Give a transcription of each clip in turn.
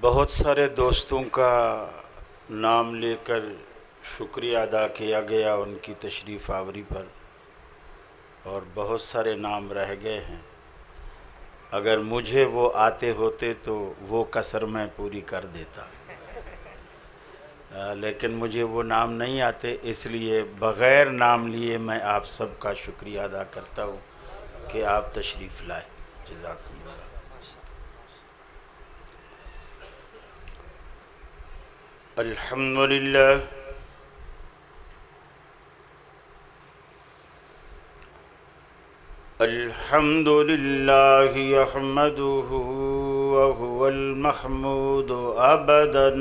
बहुत सारे दोस्तों का नाम लेकर शुक्रिया अदा किया गया उनकी तशरीफ़ आवरी पर, और बहुत सारे नाम रह गए हैं। अगर मुझे वो आते होते तो वो कसर मैं पूरी कर देता, लेकिन मुझे वो नाम नहीं आते, इसलिए बग़ैर नाम लिए मैं आप सब का शुक्रिया अदा करता हूँ कि आप तशरीफ़ लाए। जज़ाकुमुल्लाह। अल्हम्दुलिल्लाह, अल्हम्दुलिल्लाह यहमदुहु व हुवल महमूदु अबदन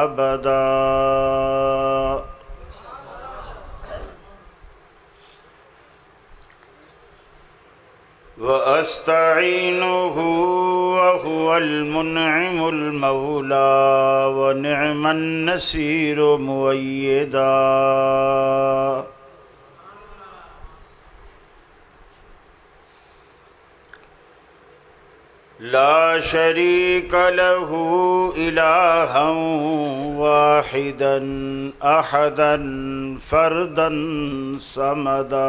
अबदा, व अस्तईनुहु व हुवल मुनइमुल मौला व निअमन नसीरु मुअय्यदा, ला शरीक लहु इलाहं वाहिदन अहदन फर्दन समदा,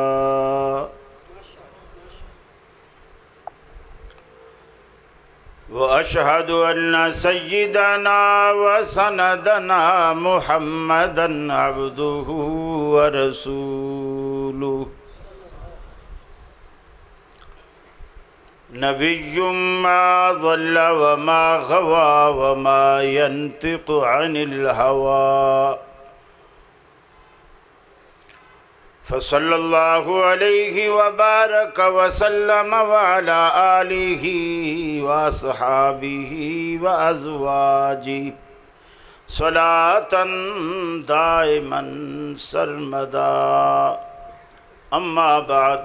वअशहद अन्ना सय्यदना वसनदना मुहम्मदन अब्दुहु व रसूलुहु, नबिय्युम मा ज़ल्ला व मा गवा व मा यंतिक़ु अनिल हवा, फसल्लल्लाहु अलैहि वबारक वसल्लम व अला आलिहि व अस्हाबिहि व अज़वाजि सलातन दाइमन सरमदा। अम्मा बाद,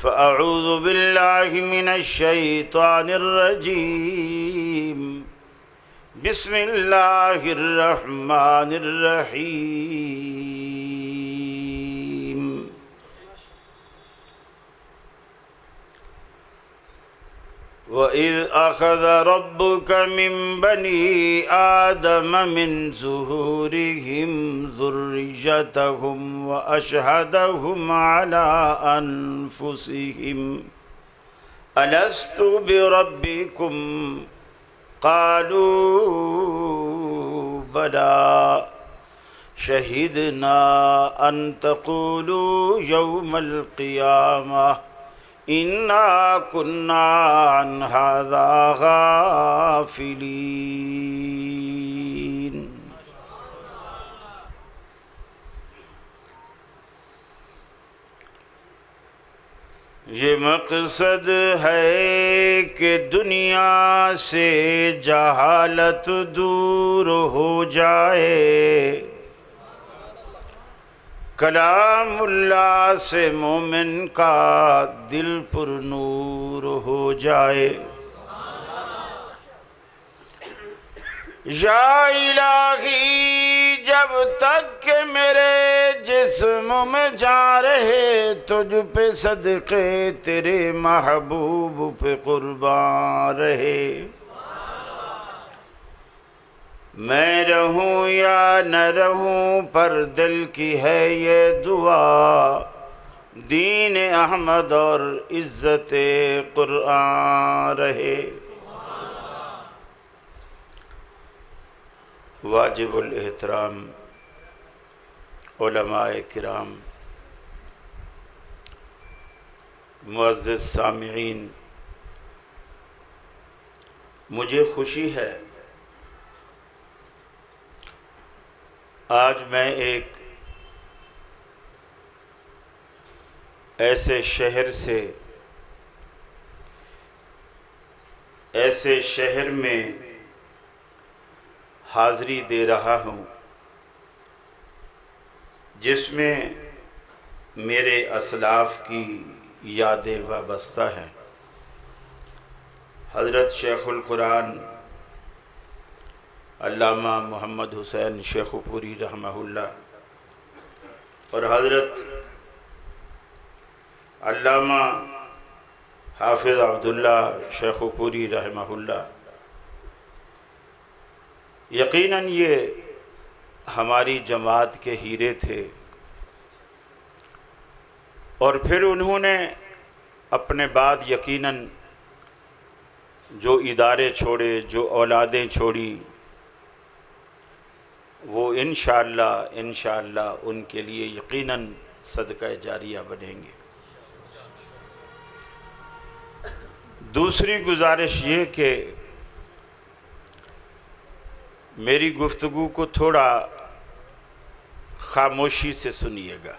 फ़अऊज़ु बिल्लाहि मिनश्शैतानिर्रजीम, बिस्मिल्लाहिर्रहमानिर्रहीम। وَإِذْ أَخَذَ رَبُّكَ مِنْ بَنِي آدَمَ مِنْ ظُهُورِهِمْ ذُرِّيَّتَهُمْ وَأَشْهَدَهُمْ عَلَىٰ أَنفُسِهِمْ أَلَسْتُ بِرَبِّكُمْ قَالُوا بَلَىٰ شَهِدْنَا أَن تَقُولُوا يَوْمَ الْقِيَامَةِ इन्ना कुन्ना अन हाज़ा गाफिलीन। ये मकसद है कि दुनिया से जहालत दूर हो जाए, कलामुल्लाह से मोमिन का दिल पुर नूर हो जाए। या इलाही, जब तक के मेरे जिस्म में जा रहे, तुझ पे सदक़े तेरे महबूब पे कुर्बान रहे। मैं रहूं या न रहूं, पर दिल की है ये दुआ, दीन अहमद और इज़्ज़त क़ुरआन रहे। वाजिबुल एहतराम उलमाए किराम, मुअज़्ज़िज़ सामिईन, मुझे खुशी है आज मैं एक ऐसे शहर में हाज़री दे रहा हूँ जिसमें मेरे असलाफ की यादें वाबस्ता हैं। हज़रत शेखुल कुरान अल्लामा मोहम्मद हुसैन शेखुपुरी रहमहुल्लाह और हज़रत अल्लामा हाफिज़ अब्दुल्ला शेखुपुरी रहमहुल्लाह यकीनन ये हमारी जमात के हीरे थे। और फिर उन्होंने अपने बाद यकीनन जो इदारे छोड़े, जो औलादें छोड़ी, वो इंशाअल्लाह इंशाअल्लाह उनके लिए यकीनन सदका जारिया बनेंगे। दूसरी गुजारिश ये कि मेरी गुफ्तगू को थोड़ा ख़ामोशी से सुनिएगा।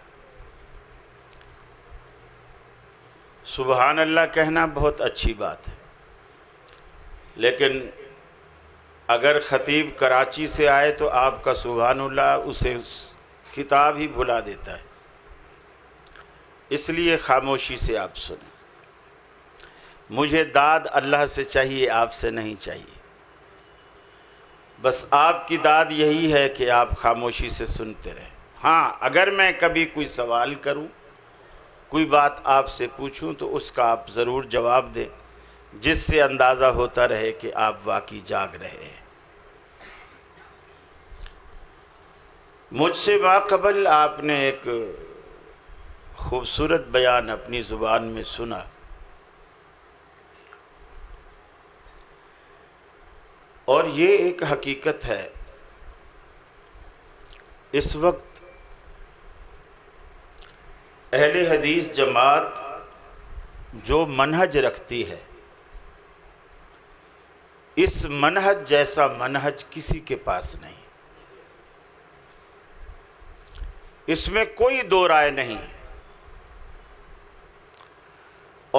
सुबहानअल्लाह कहना बहुत अच्छी बात है, लेकिन अगर ख़तीब कराची से आए तो आपका सुबहानअल्लाह उसे खिताब ही भुला देता है, इसलिए ख़ामोशी से आप सुने। मुझे दाद अल्लाह से चाहिए, आपसे नहीं चाहिए। बस आपकी दाद यही है कि आप ख़ामोशी से सुनते रहें। हाँ, अगर मैं कभी कोई सवाल करूं, कोई बात आपसे पूछूं, तो उसका आप ज़रूर जवाब दें, जिससे अंदाज़ा होता रहे कि आप वाकई जाग रहे हैं। मुझसे बाक़बल आपने एक ख़ूबसूरत बयान अपनी ज़ुबान में सुना, और ये एक हकीकत है। इस वक्त अहले हदीस जमात जो मनहज रखती है, इस मनहज जैसा मनहज किसी के पास नहीं, इसमें कोई दो राय नहीं।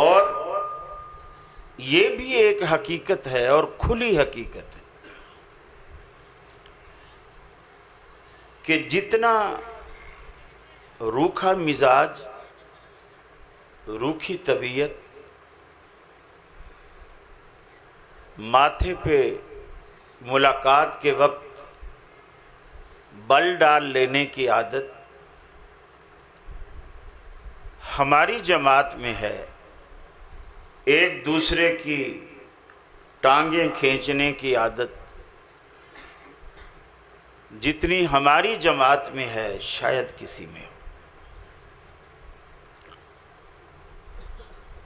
और ये भी एक हकीकत है और खुली हकीकत है कि जितना रूखा मिजाज, रूखी तबीयत, माथे पे मुलाकात के वक्त बल डाल लेने की आदत हमारी जमात में है, एक दूसरे की टांगें खींचने की आदत जितनी हमारी जमात में है, शायद किसी में हो।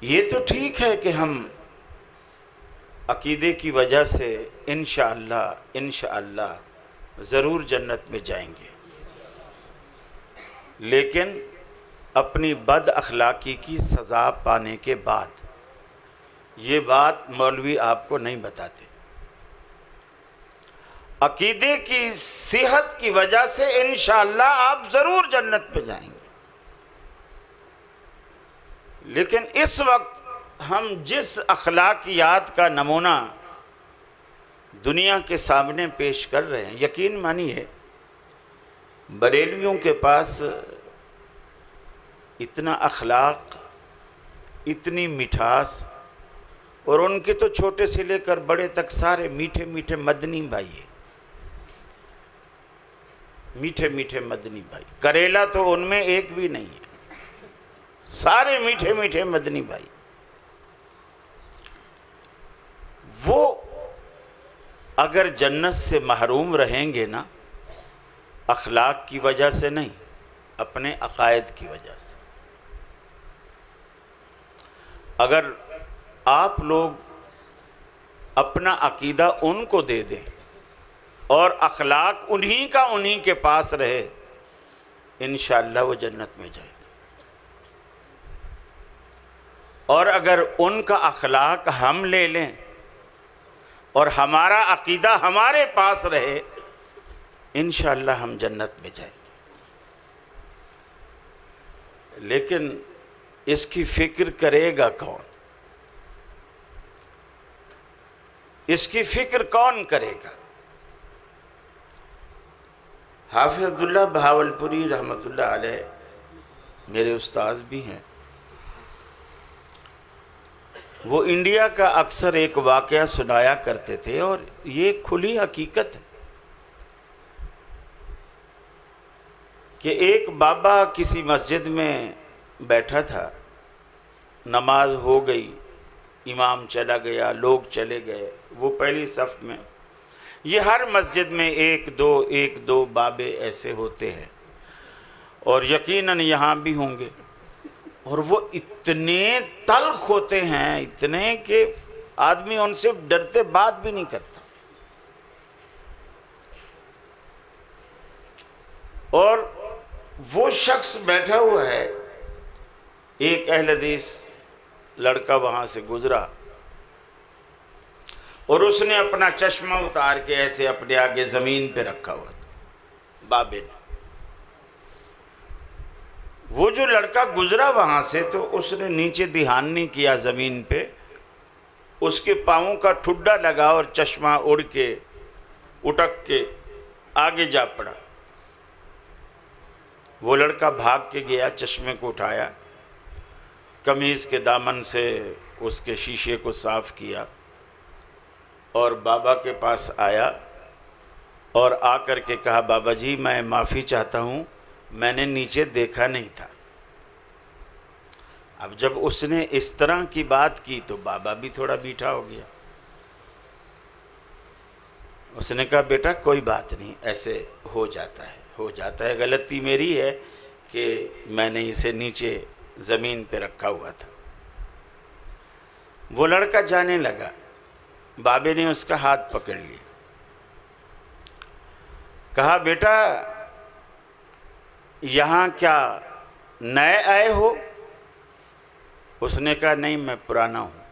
ये तो ठीक है कि हम अकीदे की वजह से इंशाअल्लाह इंशाअल्लाह ज़रूर जन्नत में जाएंगे, लेकिन अपनी बद अखलाकी की सज़ा पाने के बाद। ये बात मौलवी आपको नहीं बताते। अकीदे की सेहत की वजह से इंशाअल्लाह आप ज़रूर जन्नत पे जाएंगे, लेकिन इस वक्त हम जिस अखलाकियात का नमूना दुनिया के सामने पेश कर रहे हैं, यकीन मानिए बरेलवियों के पास इतना अखलाक, इतनी मिठास, और उनके तो छोटे से लेकर बड़े तक सारे मीठे मीठे मदनी भाई हैं, मीठे मीठे मदनी भाई। करेला तो उनमें एक भी नहीं है, सारे मीठे मीठे मदनी भाई। वो अगर जन्नत से महरूम रहेंगे ना, अखलाक की वजह से नहीं, अपने अकायद की वजह से। अगर आप लोग अपना अकीदा उनको दे दें और अखलाक उन्हीं का उन्हीं के पास रहे, इंशाअल्लाह वो जन्नत में जाएंगे। और अगर उनका अखलाक हम ले लें और हमारा अकीदा हमारे पास रहे, इंशाअल्लाह हम जन्नत में जाएंगे। लेकिन इसकी फ़िक्र करेगा कौन, इसकी फ़िक्र कौन करेगा? हाफिज़ अब्दुल्ला बहावलपुरी रहमतुल्लाह अलैह मेरे उस्ताद भी हैं। वो इंडिया का अक्सर एक वाक़या सुनाया करते थे, और ये खुली हकीकत है कि एक बाबा किसी मस्जिद में बैठा था, नमाज हो गई, इमाम चला गया, लोग चले गए, वो पहली सफ़ में ये हर मस्जिद में एक दो बाबे ऐसे होते हैं और यकीनन यहाँ भी होंगे। और वो इतने तल्ख होते हैं, इतने कि आदमी उनसे डरते बात भी नहीं करता। और वो शख्स बैठा हुआ है, एक अहलदीस लड़का वहाँ से गुज़रा और उसने अपना चश्मा उतार के ऐसे अपने आगे ज़मीन पे रखा हुआ था बाबे ने। वो जो लड़का गुज़रा वहाँ से, तो उसने नीचे ध्यान नहीं किया ज़मीन पे, उसके पाँवों का ठुड्डा लगा और चश्मा उड़ के उटक के आगे जा पड़ा। वो लड़का भाग के गया, चश्मे को उठाया, कमीज़ के दामन से उसके शीशे को साफ़ किया और बाबा के पास आया और आकर के कहा, बाबा जी मैं माफ़ी चाहता हूँ, मैंने नीचे देखा नहीं था। अब जब उसने इस तरह की बात की तो बाबा भी थोड़ा बैठा हो गया। उसने कहा, बेटा कोई बात नहीं, ऐसे हो जाता है, गलती मेरी है कि मैंने इसे नीचे ज़मीन पे रखा हुआ था। वो लड़का जाने लगा, बाबे ने उसका हाथ पकड़ लिया, कहा बेटा यहाँ क्या नए आए हो? उसने कहा नहीं, मैं पुराना हूँ।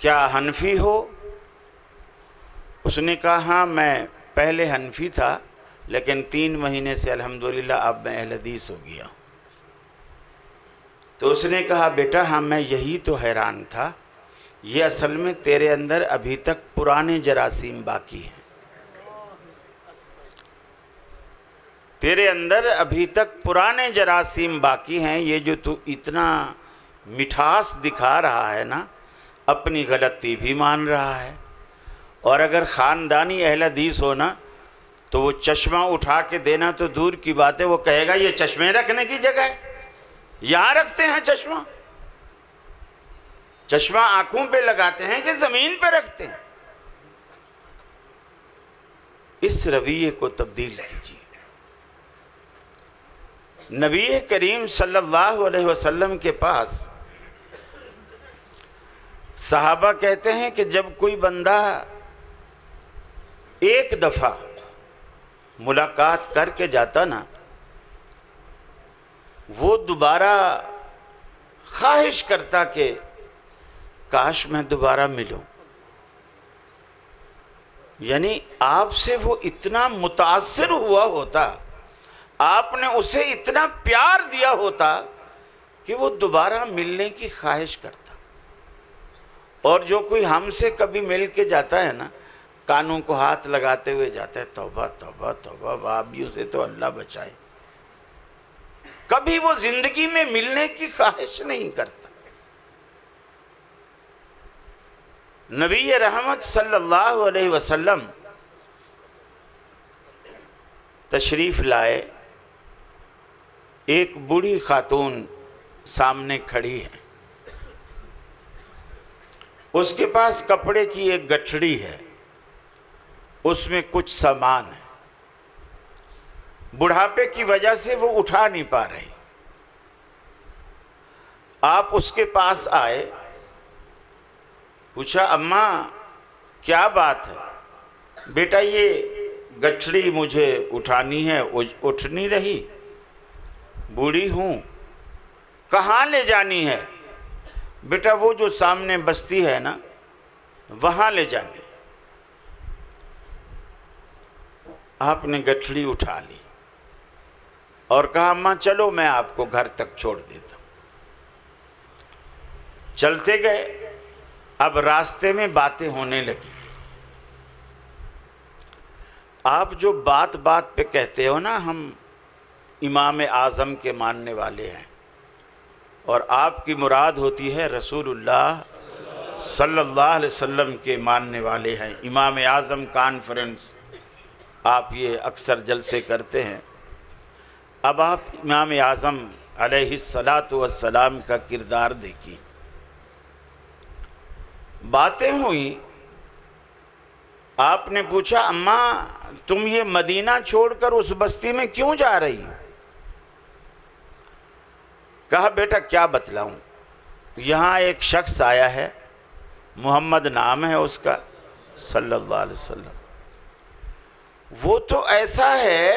क्या हनफी हो? उसने कहा हाँ, मैं पहले हनफी था, लेकिन 3 महीने से अल्हम्दुलिल्लाह अब मैं अहले हदीस हो गया हूँ। तो उसने कहा बेटा हाँ, मैं यही तो हैरान था, ये असल में तेरे अंदर अभी तक पुराने जरासीम बाकी हैं, तेरे अंदर अभी तक पुराने जरासीम बाकी हैं। ये जो तू इतना मिठास दिखा रहा है ना, अपनी गलती भी मान रहा है, और अगर ख़ानदानी अहले हदीस हो ना तो वो चश्मा उठा के देना तो दूर की बात है, वो कहेगा ये चश्मे रखने की जगह है, यहाँ रखते हैं चश्मा, चश्मा आँखों पे लगाते हैं कि ज़मीन पे रखते हैं। इस रवैये को तब्दील कीजिए। नबी करीम सल्लल्लाहु अलैहि वसल्लम के पास सहाबा कहते हैं कि जब कोई बंदा एक दफ़ा मुलाकात करके जाता ना, वो दोबारा ख्वाहिश करता कि काश मैं दोबारा मिलूं। यानी आपसे वो इतना मुतासर हुआ होता, आपने उसे इतना प्यार दिया होता कि वो दोबारा मिलने की ख्वाहिश करता। और जो कोई हमसे कभी मिल के जाता है ना, कानों को हाथ लगाते हुए जाता है, तौबा तौबा तौबा, वाबियों से तो अल्लाह बचाए। कभी वो ज़िंदगी में मिलने की ख्वाहिश नहीं करता। नबी रहमत सल्लल्लाहु अलैहि वसल्लम तशरीफ़ लाए, एक बूढ़ी खातून सामने खड़ी है, उसके पास कपड़े की एक गठड़ी है, उसमें कुछ सामान है, बुढ़ापे की वजह से वो उठा नहीं पा रही। आप उसके पास आए, पूछा अम्मा क्या बात है? बेटा ये गठड़ी मुझे उठानी है, उठ नहीं रही, बूढ़ी हूँ। कहाँ ले जानी है? बेटा वो जो सामने बस्ती है ना, वहाँ ले जानी। आपने गठड़ी उठा ली और कहा अम्मा चलो मैं आपको घर तक छोड़ देता हूँ। चलते गए। अब रास्ते में बातें होने लगी। आप जो बात बात पे कहते हो ना, हम इमाम आज़म के मानने वाले हैं और आपकी मुराद होती है रसूलुल्लाह सल्लल्लाहु अलैहि वसल्लम के मानने वाले हैं, इमाम आज़म कॉन्फ्रेंस, आप ये अक्सर जलसे करते हैं। अब आप इमाम आज़म अलैहिस्सलातु वस्सलाम का किरदार देखिए। बातें हुई आपने पूछा, अम्मा तुम ये मदीना छोड़कर उस बस्ती में क्यों जा रही हो? कहा बेटा क्या बतलाऊं, यहाँ एक शख्स आया है, मोहम्मद नाम है उसका सल्लल्लाहु अलैहि वसल्लम, वो तो ऐसा है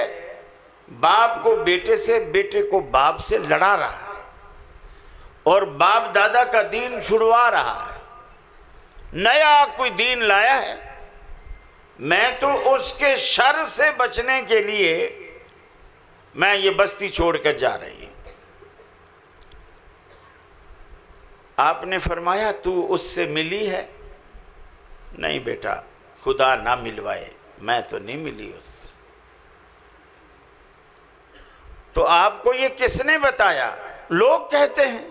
बाप को बेटे से, बेटे को बाप से लड़ा रहा है और बाप दादा का दीन छुड़वा रहा है, नया कोई दीन लाया है। मैं तो उसके शर से बचने के लिए मैं ये बस्ती छोड़कर जा रही हूँ। आपने फरमाया तू उससे मिली है? नहीं बेटा, खुदा ना मिलवाए, मैं तो नहीं मिली उससे। तो आपको ये किसने बताया? लोग कहते हैं।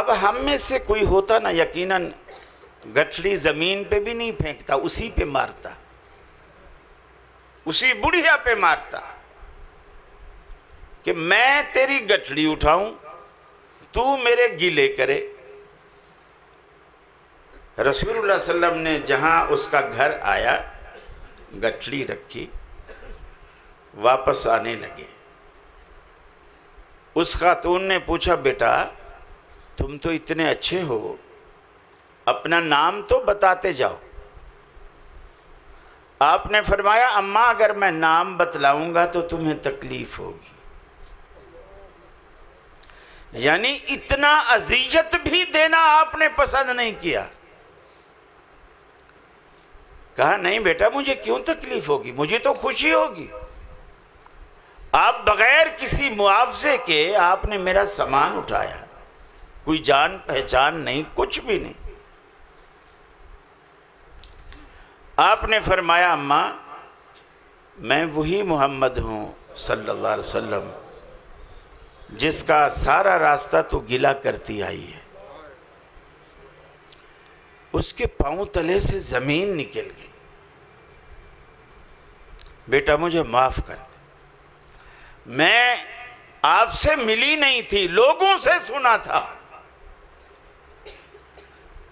अब हम में से कोई होता ना, यकीनन गठली जमीन पे भी नहीं फेंकता, उसी पे मारता, उसी बुढ़िया पे मारता कि मैं तेरी गठली उठाऊं, तू मेरे गीले करे। रसूलुल्लाह सल्लल्लाहु अलैहि वसल्लम ने जहां उसका घर आया, गठली रखी, वापस आने लगे। उस खातून ने पूछा बेटा तुम तो इतने अच्छे हो, अपना नाम तो बताते जाओ। आपने फरमाया अम्मा अगर मैं नाम बतलाऊंगा तो तुम्हें तकलीफ होगी, यानी इतना अज़ियत भी देना आपने पसंद नहीं किया। कहा नहीं बेटा मुझे क्यों तकलीफ होगी, मुझे तो खुशी होगी। आप बगैर किसी मुआवजे के आपने मेरा सामान उठाया, कोई जान पहचान नहीं, कुछ भी नहीं। आपने फरमाया अम्मा मैं वही मोहम्मद हूँ सल्लल्लाहु अलैहि वसल्लम जिसका सारा रास्ता तो गीला करती आई है। उसके पाँव तले से ज़मीन निकल गई। बेटा मुझे माफ़ कर दे, मैं आपसे मिली नहीं थी, लोगों से सुना था।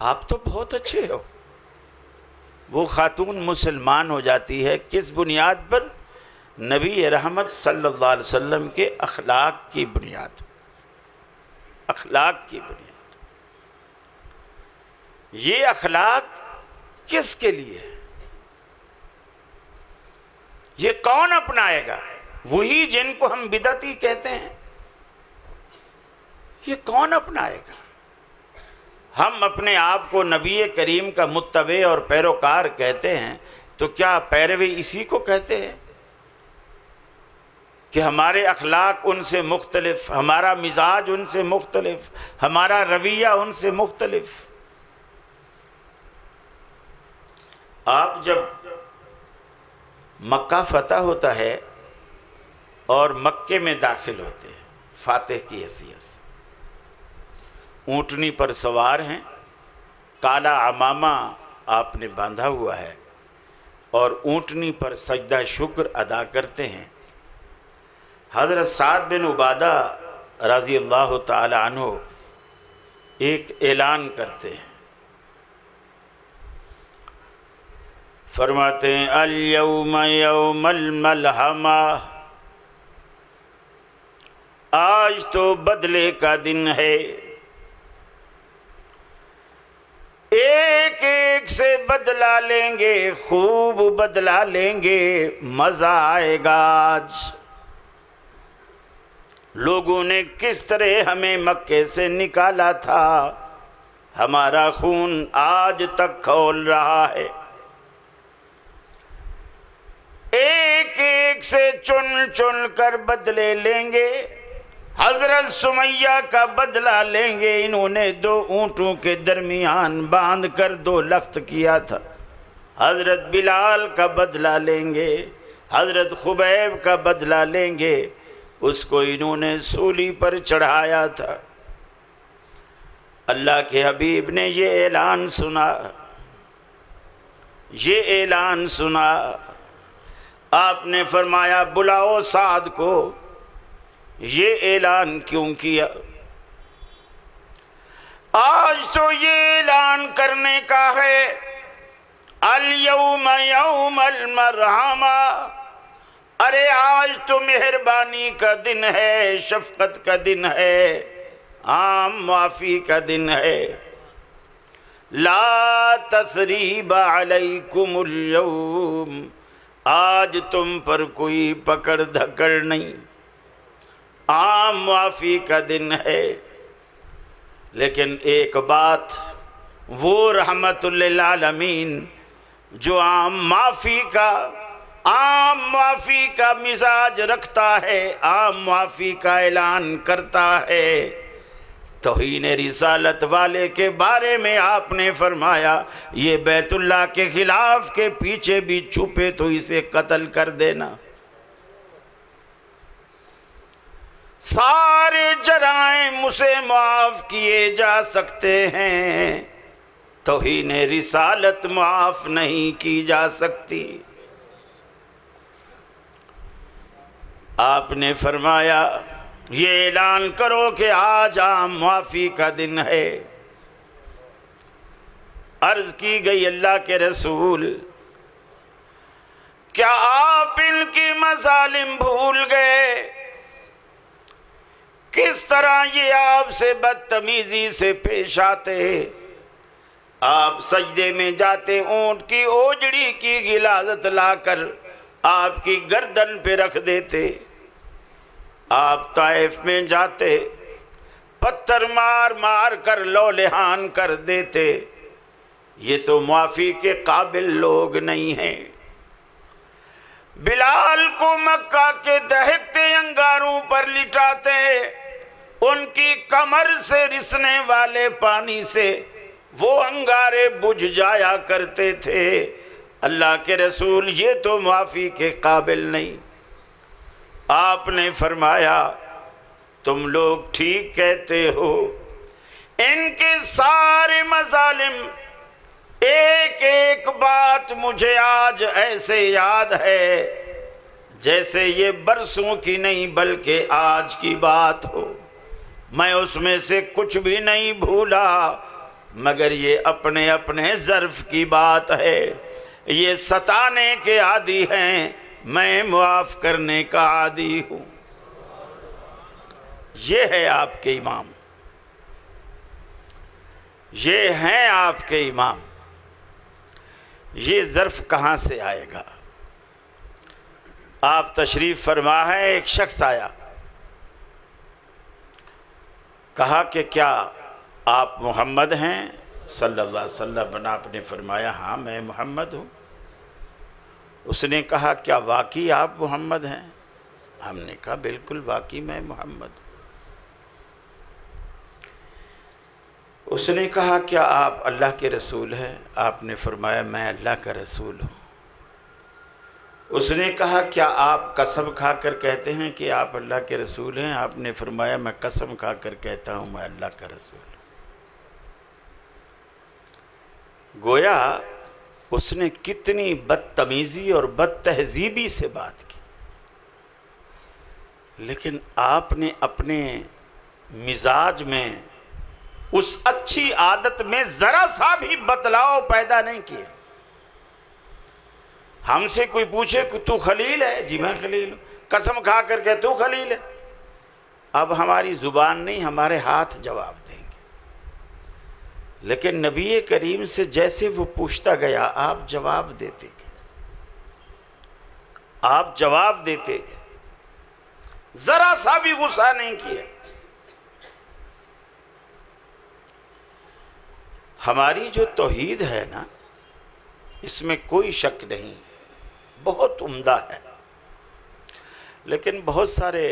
आप तो बहुत अच्छे हो। वो खातून मुसलमान हो जाती है किस बुनियाद पर? नबी रहमत सल्लल्लाहु अलैहि वसल्लम के अखलाक की बुनियाद, अखलाक की बुनियाद। ये अखलाक किसके लिए है? ये कौन अपनाएगा? वही जिनको हम बिदअती कहते हैं, ये कौन अपनाएगा? हम अपने आप को नबी करीम का मुत्तबे और पैरोकार कहते हैं, तो क्या पैरवी इसी को कहते हैं कि हमारे अखलाक उनसे मुख्तलिफ, हमारा मिजाज उनसे मुख्तलिफ, हमारा रवैया उनसे मुख्तलिफ? आप जब मक्का फतह होता है और मक्के में दाखिल होते हैं फातिह की हैसियत से, ऊँटनी पर सवार हैं, काला अमामा आपने बांधा हुआ है और ऊँटनी पर सजदा शुक्र अदा करते हैं। हज़रत साद बिन उबादा रज़ी अल्लाह ताला अन्हो एक ऐलान करते हैं, फरमाते हैं अल यौम यौमल मलहमा, आज तो बदले का दिन है। एक एक से बदला लेंगे, खूब बदला लेंगे, मज़ा आएगा। आज लोगों ने किस तरह हमें मक्के से निकाला था, हमारा खून आज तक खौल रहा है। एक एक से चुन चुन कर बदले लेंगे, हज़रत सुमैया का बदला लेंगे, इन्होंने दो ऊँटों के दरमियान बांध कर दो लख्त किया था। हज़रत बिलाल का बदला लेंगे, हज़रत खुबैब का बदला लेंगे, उसको इन्होंने सूली पर चढ़ाया था। अल्लाह के हबीब ने ये ऐलान सुना, ये ऐलान सुना। आपने फरमाया बुलाओ साद को, ये ऐलान क्यों किया? आज तो ये ऐलान करने का है, अल यौम यौमुल मरहमा, अरे आज तो मेहरबानी का दिन है, शफकत का दिन है, आम माफ़ी का दिन है। ला तसरीब अलैकुमुल यौम, आज तुम पर कोई पकड़ धकड़ नहीं, आम माफ़ी का दिन है। लेकिन एक बात, वो रहमतुल्लिल आलमीन जो आम माफ़ी का मिजाज रखता है, आम माफ़ी का ऐलान करता है। तौहीन रिसालत वाले के बारे में आपने फरमाया ये बैतुल्लाह के खिलाफ के पीछे भी छुपे तो इसे कत्ल कर देना। सारे जराइम उसे माफ़ किए जा सकते हैं, तौहीन रिसालत माफ़ नहीं की जा सकती। आपने फरमाया ये ऐलान करो कि आज आम माफ़ी का दिन है। अर्ज़ की गई अल्लाह के रसूल, क्या आप इनकी मज़ालिम भूल गए? किस तरह ये आपसे बदतमीज़ी से पेश आते, आप सजदे में जाते, ऊँट की ओजड़ी की गिलाज़त लाकर आपकी गर्दन पे रख देते, आप ताइफ में जाते, पत्थर मार मार कर लौलेहान कर देते। ये तो माफ़ी के काबिल लोग नहीं हैं। बिलाल को मक्का के दहकते अंगारों पर लिटाते, उनकी कमर से रिसने वाले पानी से वो अंगारे बुझ जाया करते थे। अल्लाह के रसूल, ये तो माफ़ी के काबिल नहीं। आपने फरमाया तुम लोग ठीक कहते हो, इनके सारे मजालिम एक एक बात मुझे आज ऐसे याद है जैसे ये बरसों की नहीं बल्कि आज की बात हो। मैं उसमें से कुछ भी नहीं भूला, मगर ये अपने अपने ज़र्फ़ की बात है। ये सताने के आदी हैं, मैं मुआफ़ करने का आदी हूँ। ये है आपके इमाम, ये हैं आपके इमाम। ये ज़र्फ़ कहाँ से आएगा? आप तशरीफ़ फरमा है, एक शख्स आया, कहा कि क्या आप मोहम्मद हैं सल्लल्लाहु अलैहि वसल्लम? आपने फरमाया हाँ मैं मोहम्मद हूँ। उसने कहा क्या वाकई आप मोहम्मद हैं? हमने कहा बिल्कुल वाकई मैं मोहम्मद। उसने कहा क्या आप अल्लाह के रसूल हैं? आपने फरमाया मैं अल्लाह का रसूल हूँ। उसने कहा क्या आप कसम खा कर कहते हैं कि आप अल्लाह के रसूल हैं? आपने फरमाया मैं कसम खा कर कहता हूँ मैं अल्लाह का रसूल हूँ। गोया उसने कितनी बदतमीज़ी और बदतहजीबी से बात की, लेकिन आपने अपने मिजाज में, उस अच्छी आदत में ज़रा सा भी बदलाव पैदा नहीं किया। हमसे कोई पूछे कि तू खलील है? जी मैं खलील हूँ। कसम खा कर कह तू खलील है? अब हमारी ज़ुबान नहीं, हमारे हाथ जवाब। लेकिन नबी करीम से जैसे वो पूछता गया आप जवाब देते गए, आप जवाब देते गए, ज़रा सा भी गुस्सा नहीं किया। हमारी जो तौहीद है ना, इसमें कोई शक नहीं, बहुत उम्दा है। लेकिन बहुत सारे,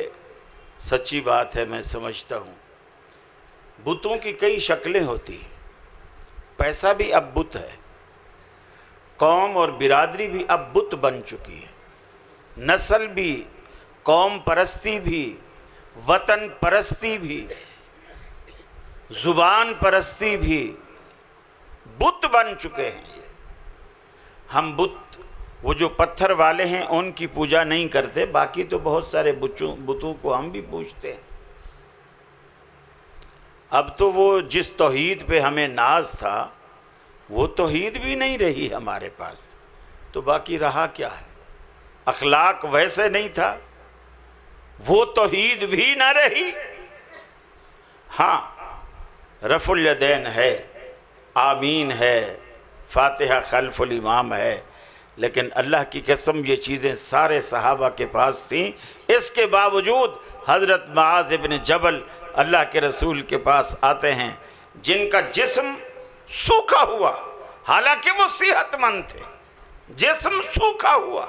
सच्ची बात है मैं समझता हूँ, बुतों की कई शक्लें होती हैं। पैसा भी अब बुत है, कौम और बिरादरी भी अब बुत बन चुकी है, नस्ल भी, कौम परस्ती भी, वतन परस्ती भी, ज़ुबान परस्ती भी, बुत बन चुके हैं। हम बुत, वो जो पत्थर वाले हैं उनकी पूजा नहीं करते, बाकी तो बहुत सारे बुतों को हम भी पूजते हैं। अब तो वो जिस तौहीद पे हमें नाज था वो तौहीद भी नहीं रही हमारे पास, तो बाकी रहा क्या है। अखलाक वैसे नहीं था, वो तौहीद भी ना रही। हाँ, रफ़ुल यदैन है, आमीन है, फातिहा खल्फुल इमाम है, लेकिन अल्लाह की कसम ये चीज़ें सारे सहाबा के पास थीं। इसके बावजूद हज़रत मुआज़ इब्न जबल अल्लाह के रसूल के पास आते हैं, जिनका जिस्म सूखा हुआ, हालांकि वो सेहतमंद थे, जिस्म सूखा हुआ,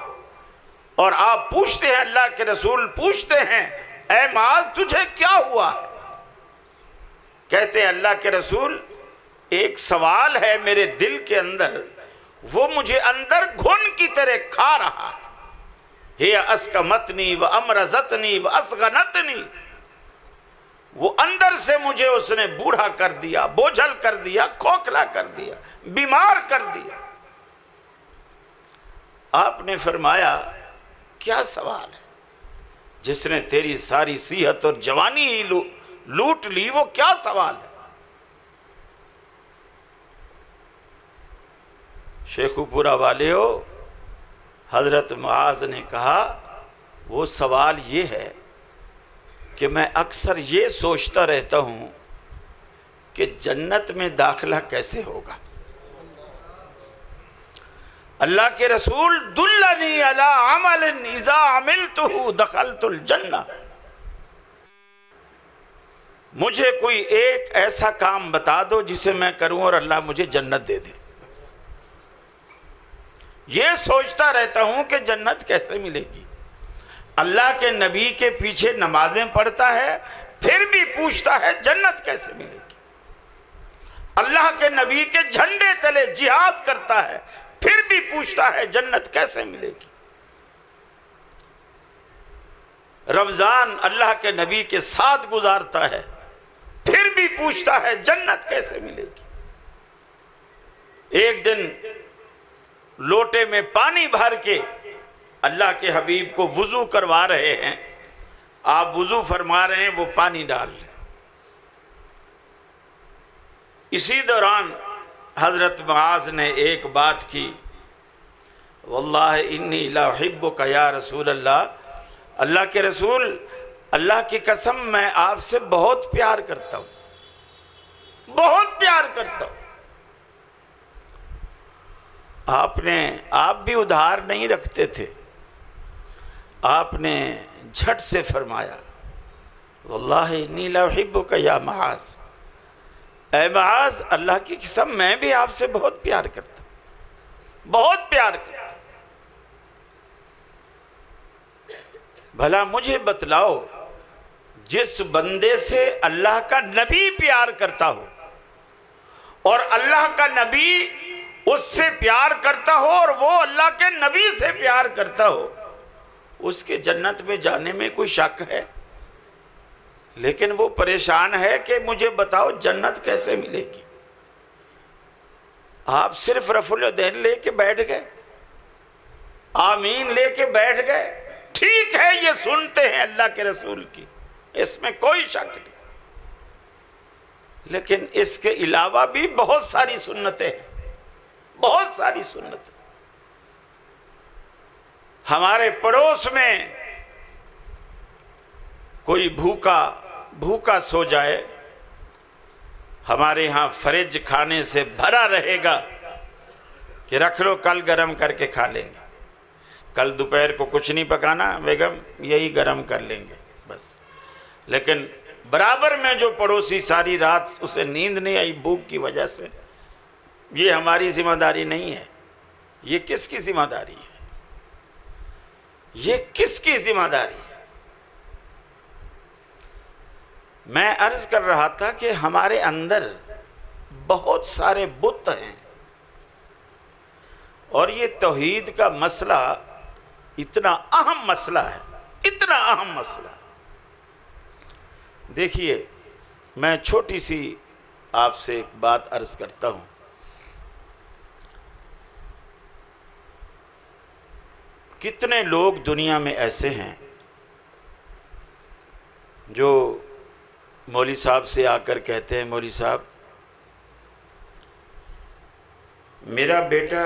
और आप पूछते हैं, अल्लाह के रसूल पूछते हैं, ए मुआज़ तुझे क्या हुआ है? कहते हैं अल्लाह के रसूल, एक सवाल है मेरे दिल के अंदर, वो मुझे अंदर घुन की तरह खा रहा है। हे अस्कमतनी व अमरजतनी व असगनतनी, वो अंदर से मुझे उसने बूढ़ा कर दिया, बोझल कर दिया, खोखला कर दिया, बीमार कर दिया। आपने फरमाया क्या सवाल है, जिसने तेरी सारी सेहत और जवानी ही लूट ली, वो क्या सवाल है? शेखुपुरा वाले हो, हज़रत मुआज़ ने कहा वो सवाल ये है कि मैं अक्सर ये सोचता रहता हूँ कि जन्नत में दाखिला कैसे होगा। अल्लाह के रसूल, दुल्लनी अला अमलिन इज़ा अमिलतुहु दखलतुल जन्नह, मुझे कोई एक ऐसा काम बता दो जिसे मैं करूँ और अल्लाह मुझे जन्नत दे दे। ये सोचता रहता हूँ कि जन्नत कैसे मिलेगी। अल्लाह के नबी के पीछे नमाजें पढ़ता है, फिर भी पूछता है जन्नत कैसे मिलेगी। अल्लाह के नबी के झंडे तले जिहाद करता है, फिर भी पूछता है जन्नत कैसे मिलेगी। रमज़ान अल्लाह के नबी के साथ गुजारता है, फिर भी पूछता है जन्नत कैसे मिलेगी। एक दिन लोटे में पानी भर के अल्लाह के हबीब को वज़ू करवा रहे हैं, आप वज़ू फरमा रहे हैं, वो पानी डाल रहे हैं। इसी दौरान हज़रत मुआज़ ने एक बात की, वल्लाह इन्नी ला हुब्बुका या रसूल अल्लाह, अल्लाह के रसूल अल्लाह की कसम मैं आपसे बहुत प्यार करता हूँ, बहुत प्यार करता हूँ। आपने, आप भी उधार नहीं रखते थे, आपने झट से फरमाया वल्लाहि इन्नी ला हुब्बुका या मुआज़, ऐ मुआज़ अल्लाह की कसम मैं भी आपसे बहुत प्यार करता हूँ, बहुत प्यार करता हूँ। भला मुझे बतलाओ, जिस बंदे से अल्लाह का नबी प्यार करता हो और अल्लाह का नबी उससे प्यार करता हो और वो अल्लाह के नबी से प्यार करता हो, उसके जन्नत में जाने में कोई शक है। लेकिन वो परेशान है कि मुझे बताओ जन्नत कैसे मिलेगी। आप सिर्फ रफ़ुल दैन ले के बैठ गए, आमीन ले के बैठ गए, ठीक है, ये सुनते हैं अल्लाह के रसूल की, इसमें कोई शक नहीं, लेकिन इसके अलावा भी बहुत सारी सुन्नतें हैं, बहुत सारी सुन्नत। हमारे पड़ोस में कोई भूखा भूखा सो जाए, हमारे यहाँ फ्रिज खाने से भरा रहेगा कि रख लो कल गरम करके खा लेंगे, कल दोपहर को कुछ नहीं पकाना बेगम, यही गरम कर लेंगे बस। लेकिन बराबर में जो पड़ोसी सारी रात उसे नींद नहीं आई भूख की वजह से, ये हमारी जिम्मेदारी नहीं है। ये किसकी जिम्मेदारी है, ये किसकी जिम्मेदारी है? मैं अर्ज़ कर रहा था कि हमारे अंदर बहुत सारे बुत हैं, और ये तौहीद का मसला इतना अहम मसला है, इतना अहम मसला। देखिए, मैं छोटी सी आपसे एक बात अर्ज़ करता हूँ। कितने लोग दुनिया में ऐसे हैं जो मौली साहब से आकर कहते हैं, मौली साहब मेरा बेटा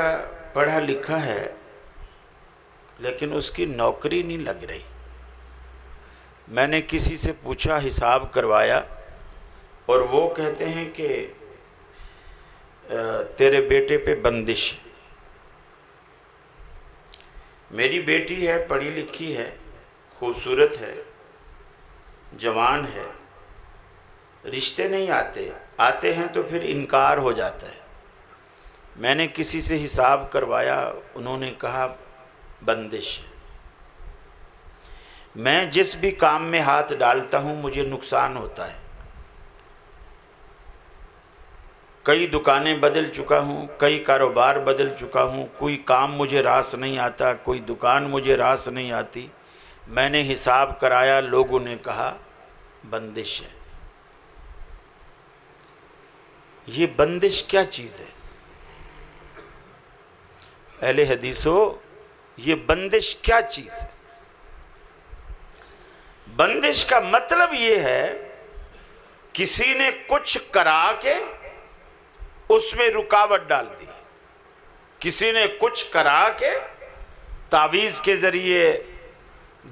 पढ़ा लिखा है लेकिन उसकी नौकरी नहीं लग रही। मैंने किसी से पूछा, हिसाब करवाया और वो कहते हैं कि तेरे बेटे पे बंदिश। मेरी बेटी है, पढ़ी लिखी है, खूबसूरत है, जवान है, रिश्ते नहीं आते, आते हैं तो फिर इनकार हो जाता है। मैंने किसी से हिसाब करवाया, उन्होंने कहा बंदिश है। मैं जिस भी काम में हाथ डालता हूं मुझे नुकसान होता है। कई दुकानें बदल चुका हूं, कई कारोबार बदल चुका हूं, कोई काम मुझे रास नहीं आता, कोई दुकान मुझे रास नहीं आती। मैंने हिसाब कराया, लोगों ने कहा बंदिश है। ये बंदिश क्या चीज़ है अहले हदीसों? ये बंदिश क्या चीज़ है? बंदिश का मतलब ये है किसी ने कुछ करा के उसमें रुकावट डाल दी, किसी ने कुछ करा के तावीज़ के ज़रिए,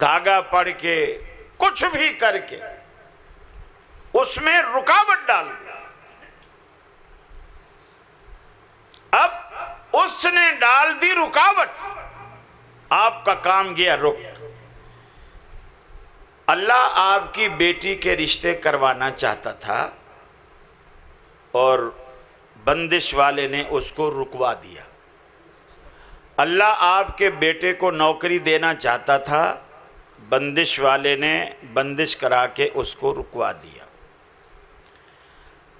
धागा पढ़ के, कुछ भी करके उसमें रुकावट डाल दी। अब उसने डाल दी रुकावट, आपका काम गया रुक। अल्लाह आपकी बेटी के रिश्ते करवाना चाहता था और बंदिश वाले ने उसको रुकवा दिया। अल्लाह आपके बेटे को नौकरी देना चाहता था, बंदिश वाले ने बंदिश करा के उसको रुकवा दिया।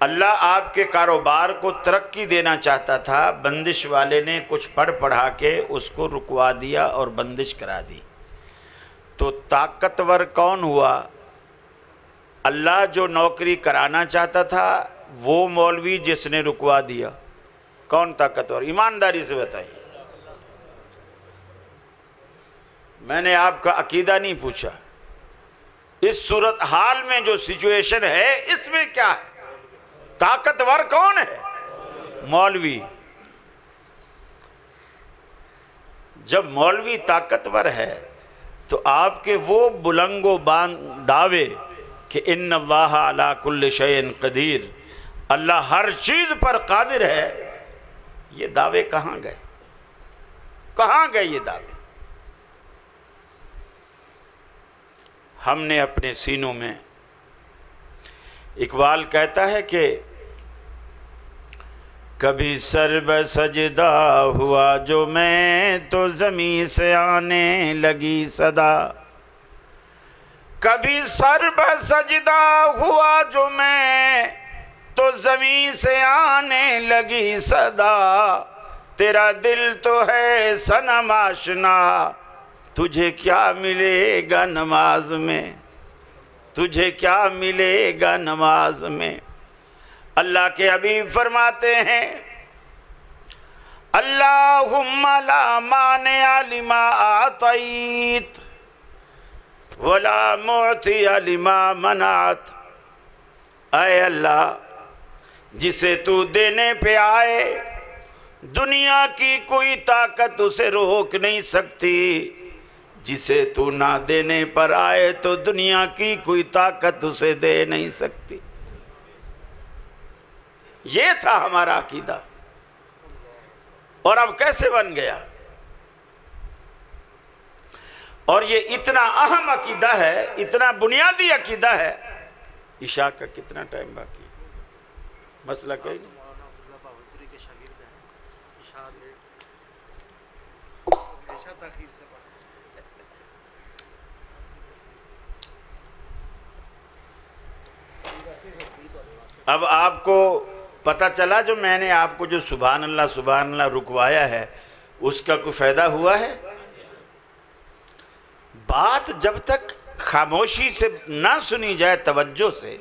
अल्लाह आपके कारोबार को तरक्की देना चाहता था, बंदिश वाले ने कुछ पढ़ा के उसको रुकवा दिया और बंदिश करा दी। तो ताकतवर कौन हुआ? अल्लाह जो नौकरी कराना चाहता था वो मौलवी जिसने रुकवा दिया, कौन ताकतवर? ईमानदारी से बताइए। मैंने आपका अकीदा नहीं पूछा, इस सूरत हाल में जो सिचुएशन है इसमें क्या है, ताकतवर कौन है? मौलवी। जब मौलवी ताकतवर है तो आपके वो बुलंगो बांग दावे कि इन्नल्लाह अला कुल्ल शयइन कदीर, अल्लाह हर चीज़ पर कादिर है, ये दावे कहाँ गए? कहाँ गए ये दावे? हमने अपने सीनों में, इकबाल कहता है कि कभी सर ब सजदा हुआ जो मैं तो ज़मीं से आने लगी सदा, कभी सर ब सजदा हुआ जो मैं तो ज़मीं से आने लगी सदा, तेरा दिल तो है सनम आशना तुझे क्या मिलेगा नमाज में, तुझे क्या मिलेगा नमाज में। अल्लाह के हबीब फरमाते हैं अल्लाहुम्मा ला माने लिमा आतईत वला मुअति लिमा मनात, अय अल्लाह जिसे तू देने पे आए दुनिया की कोई ताकत उसे रोक नहीं सकती, जिसे तू ना देने पर आए तो दुनिया की कोई ताकत उसे दे नहीं सकती। ये था हमारा अकीदा, और अब कैसे बन गया? और ये इतना अहम अकीदा है, इतना बुनियादी अकीदा है। ईशा का कितना टाइम बाकी? मसला कोई नहीं। अब आपको पता चला जो मैंने आपको जो सुभान अल्लाह रुकवाया है उसका कोई फ़ायदा हुआ है? बात जब तक खामोशी से ना सुनी जाए, तवज्जो से,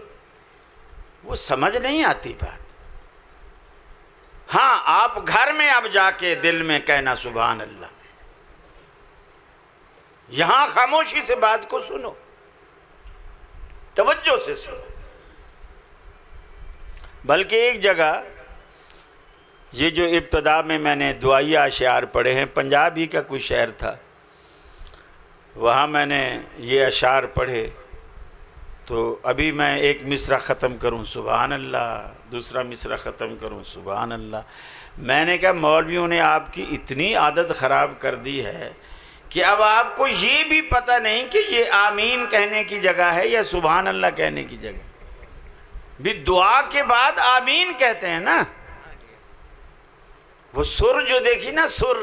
वो समझ नहीं आती बात। हाँ, आप घर में अब जाके दिल में कहना सुभान अल्लाह, यहाँ खामोशी से बात को सुनो, तवज्जो से सुनो। बल्कि एक जगह ये जो इब्तदा में मैंने दुआया अशार पढ़े हैं, पंजाब ही का कोई शहर था, वहाँ मैंने ये अशार पढ़े। तो अभी मैं एक मिसरा ख़त्म करूँ सुबहान अल्लाह, दूसरा मिसरा ख़त्म करूँ सुबहान अल्लाह। मैंने कहा मौलवियों ने आपकी इतनी आदत ख़राब कर दी है कि अब आपको ये भी पता नहीं कि ये आमीन कहने की जगह है या सुबहान अल्लाह कहने की जगह। भी दुआ के बाद आमीन कहते हैं ना, वो सुर जो देखी ना सुर,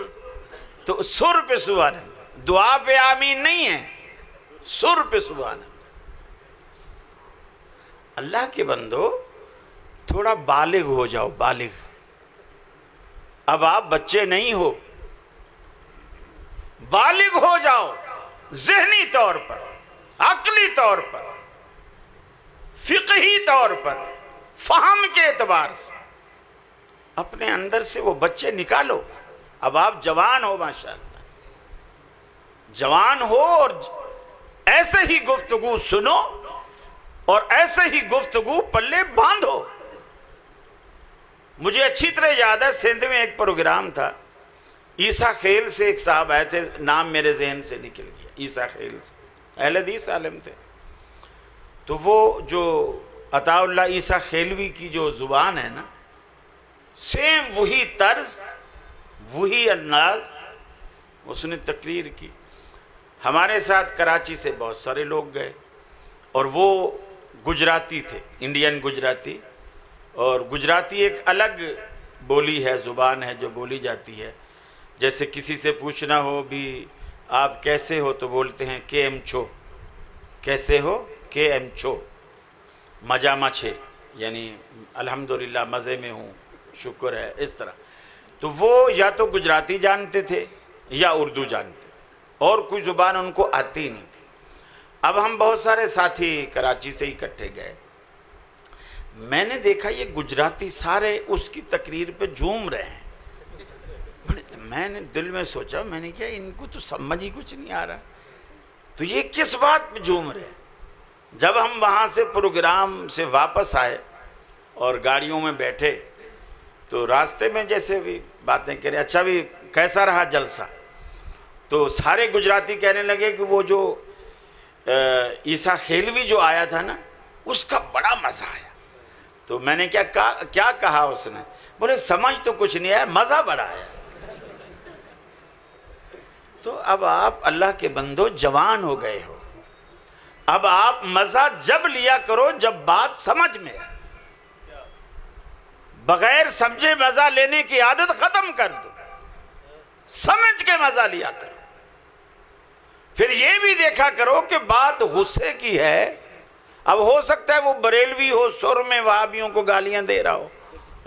तो सुर पे सुबहान अल्लाह, दुआ पे आमीन नहीं है, सुर पे सुबहान अल्लाह। अल्लाह के बंदो थोड़ा बालिग हो जाओ, बालिग। अब आप बच्चे नहीं हो, बालिग हो जाओ ज़हनी तौर पर, अक्ली तौर पर, फ़िक़ही तौर पर, फ़हम के एतबार से अपने अंदर से वो बच्चे निकालो। अब आप जवान हो माशाअल्लाह, जवान हो, और ऐसे ही गुफ्तगू सुनो और ऐसे ही गुफ्तगू पल्ले बांधो। मुझे अच्छी तरह याद है सिंध में एक प्रोग्राम था, ईसा खेल से एक साहब आए थे, नाम मेरे जहन से निकल गया, ईसा खेल से, अहले हदीस आलम थे। तो वो जो अताउल्ला ईसा खेलवी की जो ज़ुबान है ना, सेम वही तर्ज, वही अंदाज उसने तकरीर की। हमारे साथ कराची से बहुत सारे लोग गए और वो गुजराती थे, इंडियन गुजराती। और गुजराती एक अलग बोली है, ज़ुबान है जो बोली जाती है। जैसे किसी से पूछना हो भी आप कैसे हो, तो बोलते हैं के एम छो, कैसे हो के एम छो, मजा मछे, यानी अल्हम्दुलिल्लाह मज़े में हूँ, शुक्र है, इस तरह। तो वो या तो गुजराती जानते थे या उर्दू जानते थे, और कोई ज़ुबान उनको आती ही नहीं थी। अब हम बहुत सारे साथी कराची से इकट्ठे गए, मैंने देखा ये गुजराती सारे उसकी तकरीर पे झूम रहे हैं। मैंने दिल में सोचा, मैंने क्या इनको तो समझ ही कुछ नहीं आ रहा, तो ये किस बात पे झूम रहे हैं। जब हम वहाँ से प्रोग्राम से वापस आए और गाड़ियों में बैठे, तो रास्ते में जैसे भी बातें करें, अच्छा भी कैसा रहा जलसा, तो सारे गुजराती कहने लगे कि वो जो ईसा खेलवी जो आया था ना, उसका बड़ा मज़ा आया। तो मैंने क्या कहा उसने, बोले समझ तो कुछ नहीं आया, मज़ा बड़ा आया। तो अब आप अल्लाह के बंदो जवान हो गए हो, अब आप मज़ा जब लिया करो जब बात समझ में आए, बगैर समझे मज़ा लेने की आदत ख़त्म कर दो, समझ के मज़ा लिया करो। फिर ये भी देखा करो कि बात गुस्से की है, अब हो सकता है वो बरेलवी हो, सुर में वहाबियों को गालियां दे रहा हो,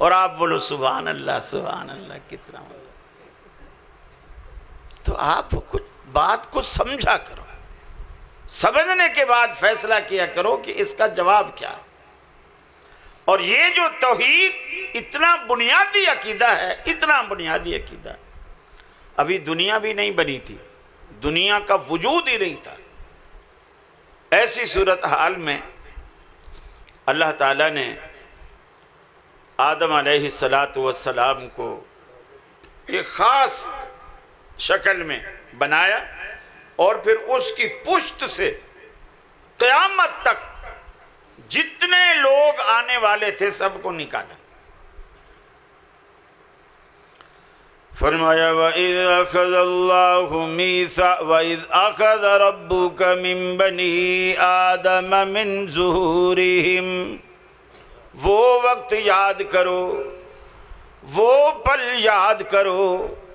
और आप बोलो सुभान अल्लाह कितना मज़ा। तो आप कुछ बात को समझा करो, समझने के बाद फैसला किया करो कि इसका जवाब क्या है। और ये जो तौहीद इतना बुनियादी अकीदा है, इतना बुनियादी अकीदा, अभी दुनिया भी नहीं बनी थी, दुनिया का वजूद ही नहीं था। ऐसी सूरत हाल में अल्लाह ताला ने आदम अलैहिस्सलातु वस्सलाम को एक ख़ास शक्ल में बनाया, और फिर उसकी पुश्त से क़यामत तक जितने लोग आने वाले थे सबको निकाला। फरमाया वइज़ अख़ज़ल्लाहु मीसाक़ वइज़ अख़ज़ रब्बुका मिन बनी आदम मिन ज़ुहूरिहिम, वो वक्त याद करो, वो पल याद करो,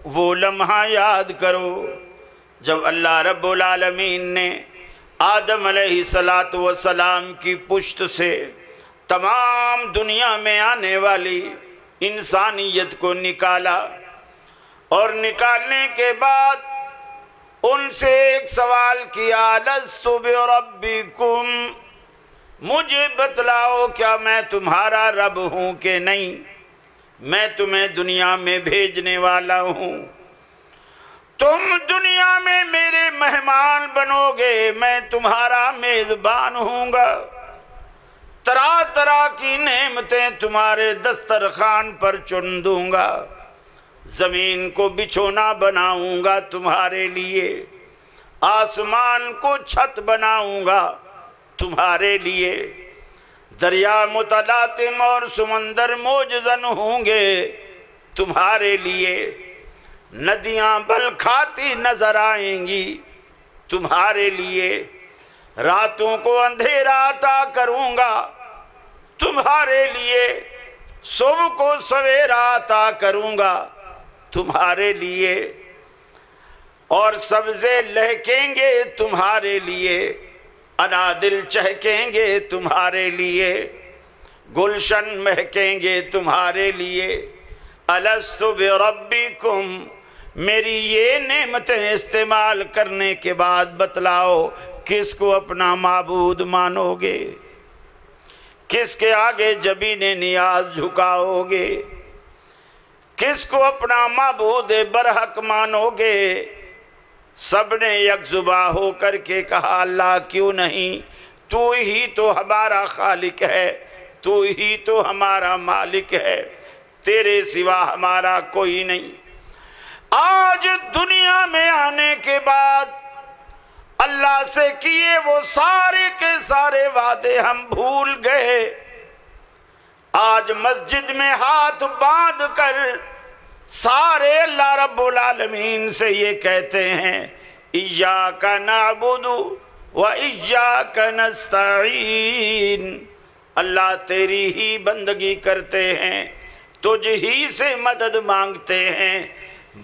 वो लम्हा याद करो, जब अल्लाह रब्बुल आलमीन ने आदम अलैहिस्सलातु वस्सलाम की पुश्त से तमाम दुनिया में आने वाली इंसानियत को निकाला। और निकालने के बाद उनसे एक सवाल किया, लस्तु बिरब्बिकुम, मुझे बतलाओ क्या मैं तुम्हारा रब हूँ कि नहीं, मैं तुम्हें दुनिया में भेजने वाला हूँ, तुम दुनिया में मेरे मेहमान बनोगे, मैं तुम्हारा मेज़बान हूँगा। तरह तरह की नेमतें तुम्हारे दस्तरखान पर चुन दूंगा, ज़मीन को बिछोना बनाऊंगा तुम्हारे लिए, आसमान को छत बनाऊंगा तुम्हारे लिए, दरिया मुतलातिम और समंदर मौजज़न होंगे तुम्हारे लिए, नदियाँ बल खाती नजर आएंगी तुम्हारे लिए, रातों को अंधेरा अता करूँगा तुम्हारे लिए, सुबह को सवेरा अता करूँगा तुम्हारे लिए, और सब्ज़े लहकेंगे तुम्हारे लिए, अनादिल चहकेंगे तुम्हारे लिए, गुलशन महकेंगे तुम्हारे लिए। अलस्तु बिरब्बिकुम, मेरी ये नेमतें इस्तेमाल करने के बाद बतलाओ किसको अपना माबूद मानोगे, किसके आगे ज़बीने नियाज झुकाओगे, किसको अपना माबूद बरहक मानोगे। सब ने यकजुबा होकर के कहा अल्लाह क्यों नहीं, तू ही तो हमारा खालिक है, तू ही तो हमारा मालिक है, तेरे सिवा हमारा कोई नहीं। आज दुनिया में आने के बाद अल्लाह से किए वो सारे के सारे वादे हम भूल गए। आज मस्जिद में हाथ बांध कर सारे अल्लाह रब्बुल आलमीन से ये कहते हैं, इय्याक नअबुदु व इय्याक नस्तईन, अल्लाह तेरी ही बंदगी करते हैं, तुझ ही से मदद मांगते हैं।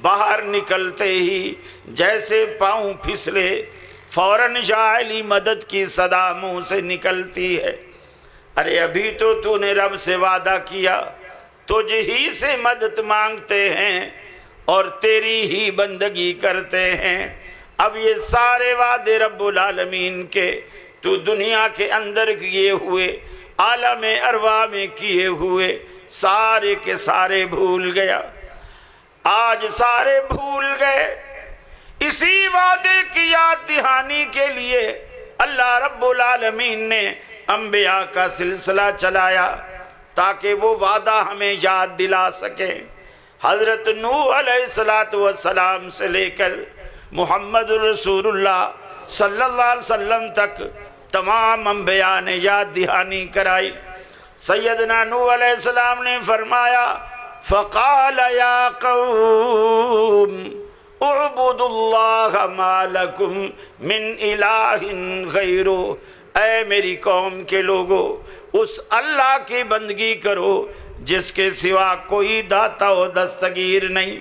बाहर निकलते ही जैसे पाँव फिसले फ़ौरन शायली मदद की सदा मुँह से निकलती है। अरे अभी तो तूने रब से वादा किया, तुझे ही से मदद मांगते हैं और तेरी ही बंदगी करते हैं। अब ये सारे वादे रब्बुल आलमीन के तू दुनिया के अंदर किए हुए, आलम अरवा में किए हुए, सारे के सारे भूल गया। आज सारे भूल गए। इसी वादे की याद दहानी के लिए अल्लाह रब्बुल आलमीन ने अम्बिया का सिलसिला चलाया ताकि वो वादा हमें याद दिला सके। हज़रत नूह अलैहिस्सलातु वस्सलाम से लेकर मोहम्मद रसूलुल्लाह सल्लल्लाहु अलैहि वसल्लम तक तमाम अम्बिया ने याद दहानी कराई। सैयदना नूह अलैहिस्सलाम ने फरमाया, फ़क़ाल या क़ौम उअबुदुल्लाह मा लकुम मिन इलाहिन गैरो, ऐ मेरी कौम के लोगो उस अल्लाह की बंदगी करो जिसके सिवा कोई दाता व दस्तगीर नहीं।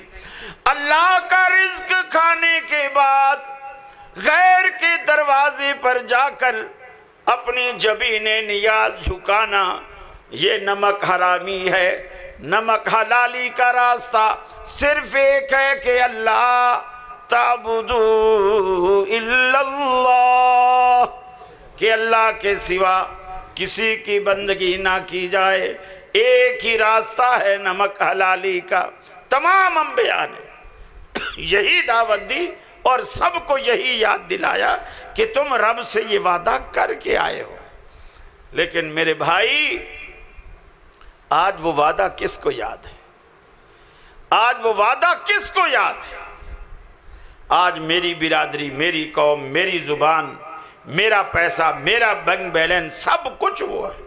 अल्लाह का रिज्क खाने के बाद गैर के दरवाजे पर जाकर अपनी जबीने नियाज झुकाना ये नमक हरामी है। नमक हलाली का रास्ता सिर्फ एक है कि अल्लाह ताबुदू इल्लल्लाह, कि अल्लाह के सिवा किसी की बंदगी ना की जाए। एक ही रास्ता है नमक हलाली का। तमाम अंबिया ने यही दावत दी और सबको यही याद दिलाया कि तुम रब से ये वादा करके आए हो। लेकिन मेरे भाई, आज वो वादा किसको याद है? आज वो वादा किसको याद है? आज मेरी बिरादरी, मेरी कौम, मेरी ज़ुबान, मेरा पैसा, मेरा बैंक बैलेंस, सब कुछ वो है।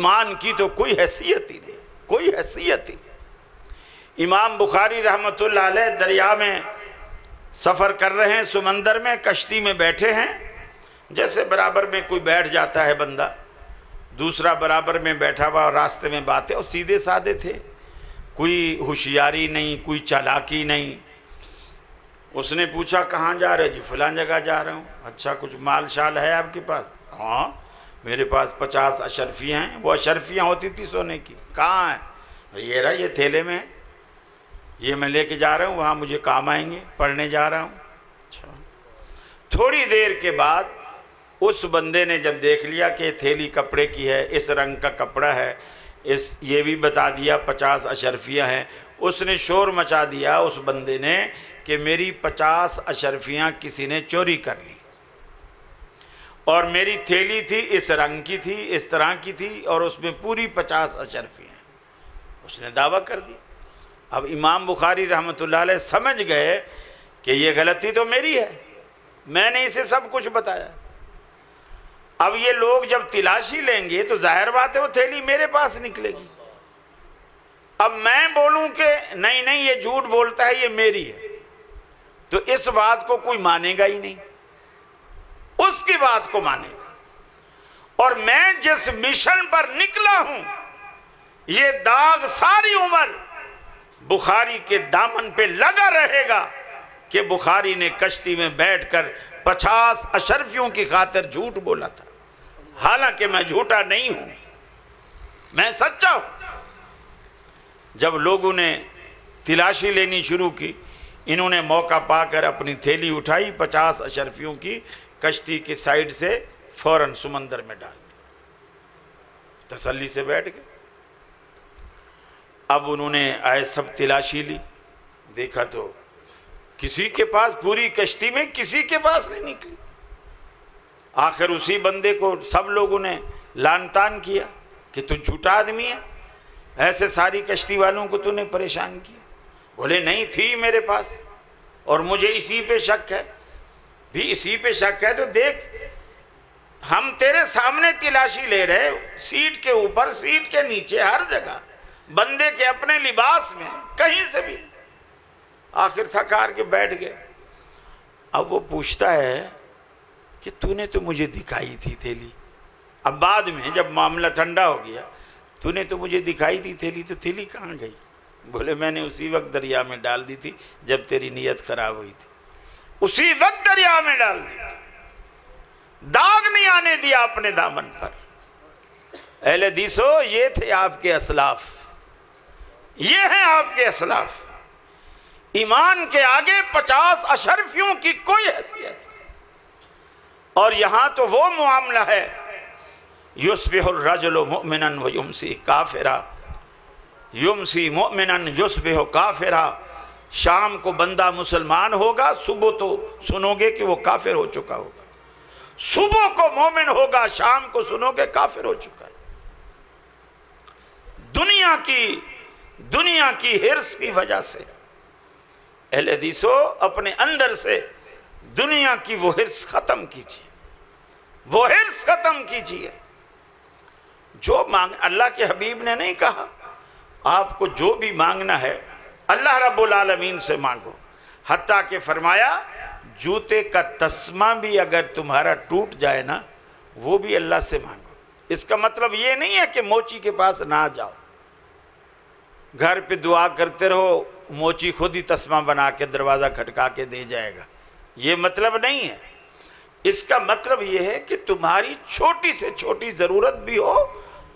ईमान की तो कोई हैसियत ही नहीं, कोई हैसियत ही नहीं। इमाम बुखारी रहमतुल्लाह अलैह दरिया में सफ़र कर रहे हैं, समंदर में कश्ती में बैठे हैं। जैसे बराबर में कोई बैठ जाता है बंदा, दूसरा बराबर में बैठा हुआ, रास्ते में बातें, और सीधे साधे थे, कोई होशियारी नहीं, कोई चालाकी नहीं। उसने पूछा कहाँ जा रहे हो? जी फलां जगह जा रहा हूँ। अच्छा, कुछ माल शाल है आपके पास? हाँ, मेरे पास 50 अशरफियाँ हैं। वो अशरफियाँ होती थी सोने की। कहाँ हैं? ये रहा, ये थैले में है, ये मैं लेके जा रहा हूँ, वहाँ मुझे काम आएंगे, पढ़ने जा रहा हूँ। अच्छा। थोड़ी देर के बाद उस बंदे ने जब देख लिया कि थैली कपड़े की है, इस रंग का कपड़ा है, इस ये भी बता दिया 50 अशरफियाँ हैं। उसने शोर मचा दिया उस बंदे ने कि मेरी 50 अशरफियाँ किसी ने चोरी कर ली। और मेरी थैली थी इस रंग की थी, इस तरह की थी, और उसमें पूरी 50 अशरफी हैं। उसने दावा कर दिया। अब इमाम बुखारी रहमतुल्लाह अलैह समझ गए कि ये गलती तो मेरी है, मैंने इसे सब कुछ बताया। अब ये लोग जब तलाशी लेंगे तो जाहिर बात है वो थैली मेरे पास निकलेगी। अब मैं बोलूं कि नहीं नहीं ये झूठ बोलता है, ये मेरी है, तो इस बात को कोई मानेगा ही नहीं, उसकी बात को मानेगा। और मैं जिस मिशन पर निकला हूं ये दाग सारी उम्र बुखारी के दामन पे लगा रहेगा कि बुखारी ने कश्ती में बैठकर 50 अशरफियों की खातिर झूठ बोला था। हालांकि मैं झूठा नहीं हूं, मैं सच्चा हूं। जब लोगों ने तलाशी लेनी शुरू की, इन्होंने मौका पाकर अपनी थैली उठाई, 50 अशरफियों की कश्ती की साइड से फौरन समंदर में डाल दी। तसल्ली से बैठ गए। अब उन्होंने आए सब तलाशी ली, देखा तो किसी के पास, पूरी कश्ती में किसी के पास नहीं निकली। आखिर उसी बंदे को सब लोगों ने लानतान किया कि तू झूठा आदमी है, ऐसे सारी कश्ती वालों को तूने परेशान किया। बोले नहीं, थी मेरे पास और मुझे इसी पे शक है, भी इसी पे शक है। तो देख, हम तेरे सामने तलाशी ले रहे, सीट के ऊपर, सीट के नीचे, हर जगह, बंदे के अपने लिबास में, कहीं से भी। आखिर थक हार के बैठ गए। अब वो पूछता है कि तूने तो मुझे दिखाई थी थैली। अब बाद में जब मामला ठंडा हो गया, तूने तो मुझे दिखाई थी थैली, तो थैली कहाँ गई? बोले मैंने उसी वक्त दरिया में डाल दी थी जब तेरी नीयत ख़राब हुई थी, उसी वक्त दरिया में डाल दी, दाग नहीं आने दिया अपने दामन पर। अहले हदीसो, ये थे आपके असलाफ, ये हैं आपके असलाफ। ईमान के आगे 50 अशरफियों की कोई हैसियत। और यहाँ तो वो मामला है, युस्बिहुर रजुलु मुमिनन व युमसी काफिरा, युमसी मुमिनन युस्बिहु काफिरा। शाम को बंदा मुसलमान होगा, सुबह तो सुनोगे कि वो काफिर हो चुका होगा, सुबह को मोमिन होगा, शाम को सुनोगे काफिर हो चुका है। दुनिया की हिर्स की वजह से अहले हदीसो, अपने अंदर से दुनिया की वो हिर्स ख़त्म कीजिए, वो हिर्स ख़त्म कीजिए। जो मांग, अल्लाह के हबीब ने नहीं कहा आपको जो भी मांगना है अल्लाह रब्बुल आलमीन से मांगो, हत्ता के फरमाया जूते का तस्मा भी अगर तुम्हारा टूट जाए ना, वो भी अल्लाह से मांगो। इसका मतलब ये नहीं है कि मोची के पास ना जाओ, घर पे दुआ करते रहो, मोची खुद ही तस्मा बना के दरवाज़ा खटका के दे जाएगा, ये मतलब नहीं है। इसका मतलब ये है कि तुम्हारी छोटी से छोटी ज़रूरत भी हो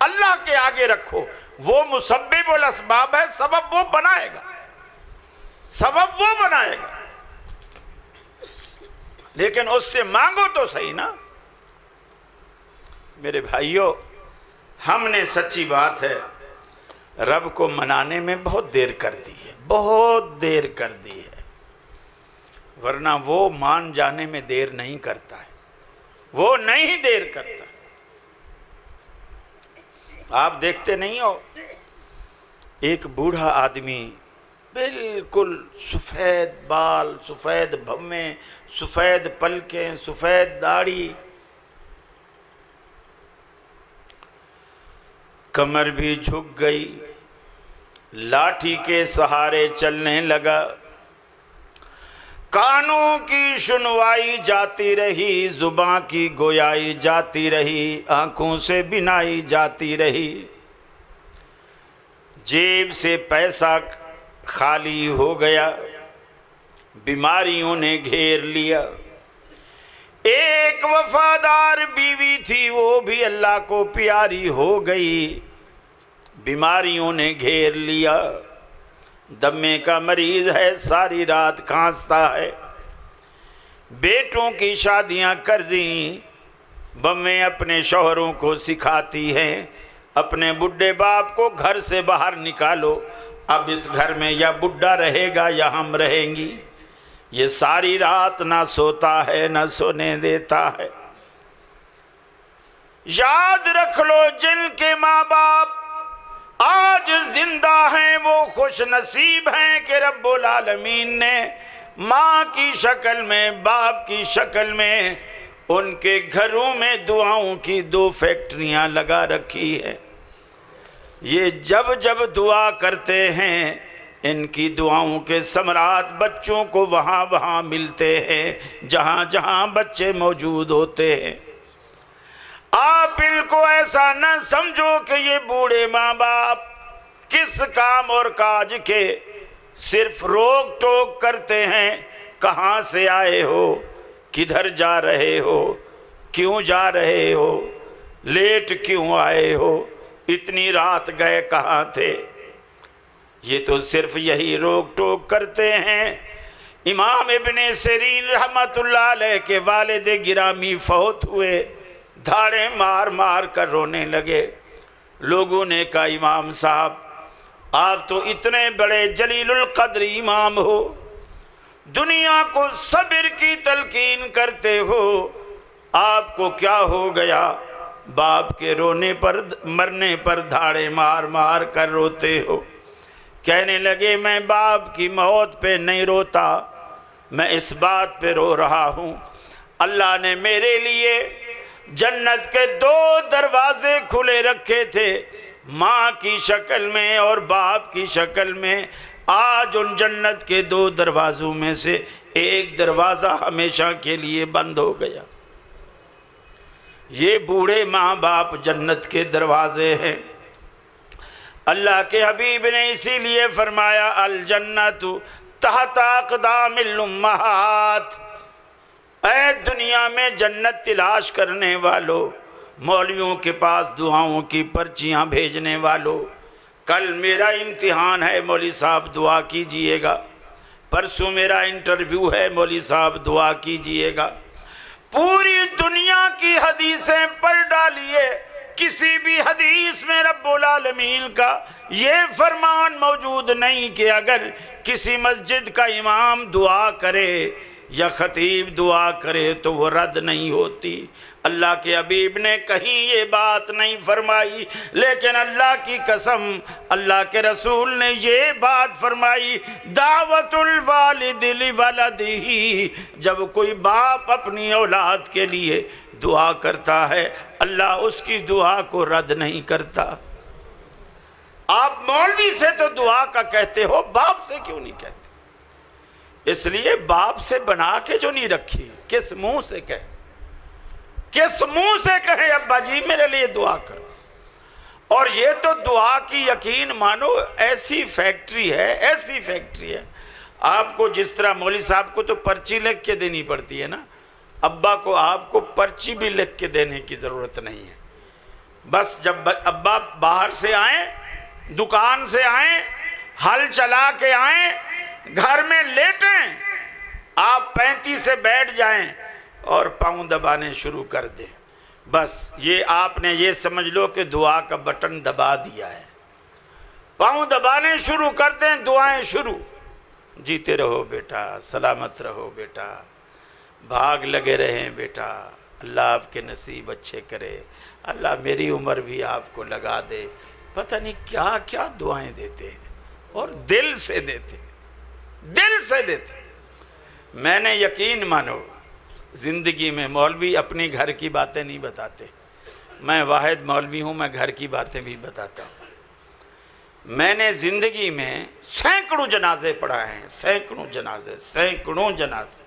अल्लाह के आगे रखो, वो मुसब्बिब वाला सबब है, सबब वो बनाएगा, सबब वो बनाएगा। लेकिन उससे मांगो तो सही ना। मेरे भाइयों, हमने, सच्ची बात है, रब को मनाने में बहुत देर कर दी है, बहुत देर कर दी है। वरना वो मान जाने में देर नहीं करता है, वो नहीं देर करता। आप देखते नहीं हो, एक बूढ़ा आदमी, बिल्कुल सफ़ेद बाल, सफ़ेद भवें, सफ़ेद पलकें, सफ़ेद दाढ़ी, कमर भी झुक गई, लाठी के सहारे चलने लगा, कानों की सुनवाई जाती रही, जुबां की गोयाई जाती रही, आंखों से बिनाई जाती रही, जेब से पैसा खाली हो गया, बीमारियों ने घेर लिया। एक वफादार बीवी थी, वो भी अल्लाह को प्यारी हो गई, बीमारियों ने घेर लिया, दमे का मरीज़ है, सारी रात खांसता है। बेटों की शादियां कर दी, बम्मे अपने शोहरों को सिखाती हैं अपने बुढ़े बाप को घर से बाहर निकालो, अब इस घर में या बुढ़ा रहेगा या हम रहेंगी। ये सारी रात ना सोता है, ना सोने देता है। याद रख लो जिनके माँ बाप आज जिंदा हैं वो खुश नसीब हैं कि रब्बुल आलमीन ने माँ की शक्ल में बाप की शक्ल में उनके घरों में दुआओं की दो फैक्ट्रियाँ लगा रखी है। ये जब जब दुआ करते हैं इनकी दुआओं के समरात बच्चों को वहाँ वहाँ मिलते हैं जहाँ जहाँ बच्चे मौजूद होते हैं। आप इनको ऐसा न समझो कि ये बूढ़े माँ बाप किस काम और काज के सिर्फ रोक टोक करते हैं, कहाँ से आए हो, किधर जा रहे हो, क्यों जा रहे हो, लेट क्यों आए हो, इतनी रात गए कहाँ थे, ये तो सिर्फ यही रोक टोक करते हैं। इमाम इब्ने सिरीन रहमतुल्लाह अलैह के वालिद गिरामी फौत हुए, धारे मार मार कर रोने लगे। लोगों ने कहा इमाम साहब आप तो इतने बड़े जलीलुल कद्र इमाम हो, दुनिया को सब्र की तलकीन करते हो, आपको क्या हो गया, बाप के रोने पर मरने पर धारे मार मार कर रोते हो। कहने लगे मैं बाप की मौत पे नहीं रोता, मैं इस बात पे रो रहा हूँ अल्लाह ने मेरे लिए जन्नत के दो दरवाजे खुले रखे थे माँ की शक्ल में और बाप की शक्ल में, आज उन जन्नत के दो दरवाज़ों में से एक दरवाज़ा हमेशा के लिए बंद हो गया। ये बूढ़े माँ बाप जन्नत के दरवाज़े हैं। अल्लाह के हबीब ने इसीलिए फरमाया अल जन्नतु तहत अक़दामिल उम्महात, ऐ दुनिया में जन्नत तलाश करने वालों, मौलवियों के पास दुआओं की पर्चियाँ भेजने वालों, कल मेरा इम्तिहान है मौली साहब दुआ कीजिएगा, परसों मेरा इंटरव्यू है मौली साहब दुआ कीजिएगा, पूरी दुनिया की हदीसें पढ़ डालिए, किसी भी हदीस में रब्बुल आलमीन का ये फरमान मौजूद नहीं कि अगर किसी मस्जिद का इमाम दुआ करे या खतीब दुआ करे तो वो रद्द नहीं होती। अल्लाह के हबीब ने कहीं ये बात नहीं फरमाई, लेकिन अल्लाह की कसम अल्लाह के रसूल ने ये बात फरमाई दावतुल वालिद लिवलदिही, जब कोई बाप अपनी औलाद के लिए दुआ करता है अल्लाह उसकी दुआ को रद्द नहीं करता। आप मौलवी से तो दुआ का कहते हो, बाप से क्यों नहीं कहते? इसलिए बाप से बना के जो नहीं रखी, किस मुंह से कहे, किस मुंह से कहे अब्बा जी मेरे लिए दुआ करो। और ये तो दुआ की यकीन मानो ऐसी फैक्ट्री है, ऐसी फैक्ट्री है। आपको जिस तरह मौली साहब को तो पर्ची लिख के देनी पड़ती है ना, अब्बा को आपको पर्ची भी लिख के देने की ज़रूरत नहीं है। बस जब अब्बा बाहर से आएँ, दुकान से आएँ, हल चला के आएँ, घर में लेटें, आप 35 से बैठ जाएं और पाँव दबाने शुरू कर दें, बस ये आपने ये समझ लो कि दुआ का बटन दबा दिया है। पाँव दबाने शुरू कर दें, दुआएं शुरू, जीते रहो बेटा, सलामत रहो बेटा, भाग लगे रहें बेटा, अल्लाह आपके नसीब अच्छे करे, अल्लाह मेरी उम्र भी आपको लगा दे, पता नहीं क्या क्या दुआएं देते हैं और दिल से देते हैं, दिल से देते। मैंने यकीन मानो ज़िंदगी में मौलवी अपने घर की बातें नहीं बताते, मैं वाहिद मौलवी हूँ, मैं घर की बातें भी बताता हूँ। मैंने ज़िंदगी में सैकड़ों जनाजे पढ़ाए हैं, सैकड़ों जनाजे, सैकड़ों जनाजे,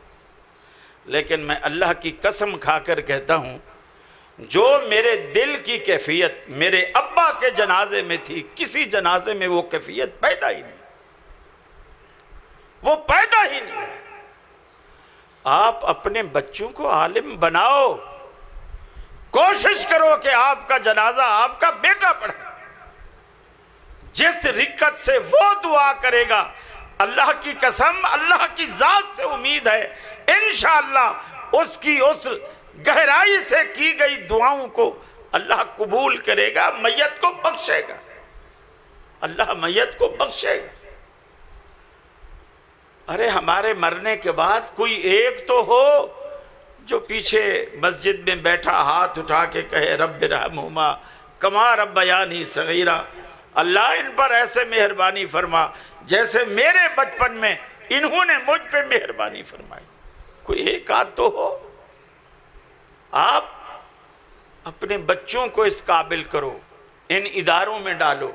लेकिन मैं अल्लाह की कसम खाकर कहता हूँ जो मेरे दिल की कैफियत मेरे अब्बा के जनाजे में थी, किसी जनाजे में वो कैफियत पैदा ही नहीं, वो पैदा ही नहीं। आप अपने बच्चों को आलिम बनाओ, कोशिश करो कि आपका जनाजा आपका बेटा पढ़े, जिस रिक्कत से वो दुआ करेगा अल्लाह की कसम अल्लाह की जात से उम्मीद है इंशाअल्लाह उसकी उस गहराई से की गई दुआओं को अल्लाह कबूल करेगा, मैयत को बख्शेगा, अल्लाह मैयत को बख्शेगा। अरे हमारे मरने के बाद कोई एक तो हो जो पीछे मस्जिद में बैठा हाथ उठा के कहे रब रहमहुमा कमा रब्बयानी सगीरा, अल्लाह इन पर ऐसे मेहरबानी फरमा जैसे मेरे बचपन में इन्होंने मुझ पे मेहरबानी फरमाई। कोई एक आध तो हो। आप अपने बच्चों को इस काबिल करो, इन इदारों में डालो,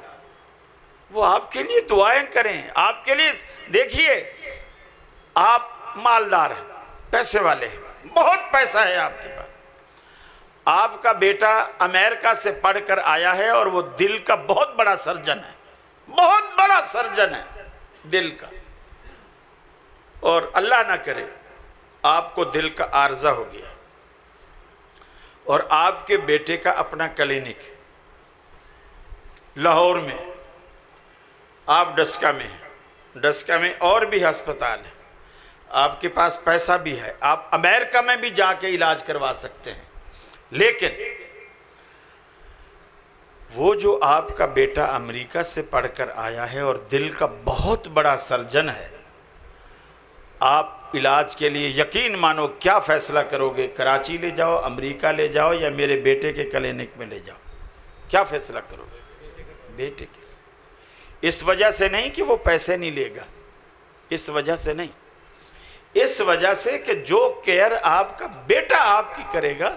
वो आपके लिए दुआएं करें, आपके लिए। देखिए आप मालदार हैं, पैसे वाले हैं, बहुत पैसा है आपके पास, आपका बेटा अमेरिका से पढ़कर आया है और वो दिल का बहुत बड़ा सर्जन है, बहुत बड़ा सर्जन है दिल का, और अल्लाह ना करे आपको दिल का आर्जा हो गया और आपके बेटे का अपना क्लिनिक लाहौर में, आप डस्का में हैं, डस्का में और भी अस्पताल है, आपके पास पैसा भी है, आप अमेरिका में भी जाके इलाज करवा सकते हैं। लेकिन वो जो आपका बेटा अमेरिका से पढ़कर आया है और दिल का बहुत बड़ा सर्जन है, आप इलाज के लिए यकीन मानो क्या फ़ैसला करोगे, कराची ले जाओ, अमेरिका ले जाओ या मेरे बेटे के क्लिनिक में ले जाओ, क्या फ़ैसला करोगे? बेटे के। इस वजह से नहीं कि वो पैसे नहीं लेगा, इस वजह से नहीं, इस वजह से कि जो केयर आपका बेटा आपकी करेगा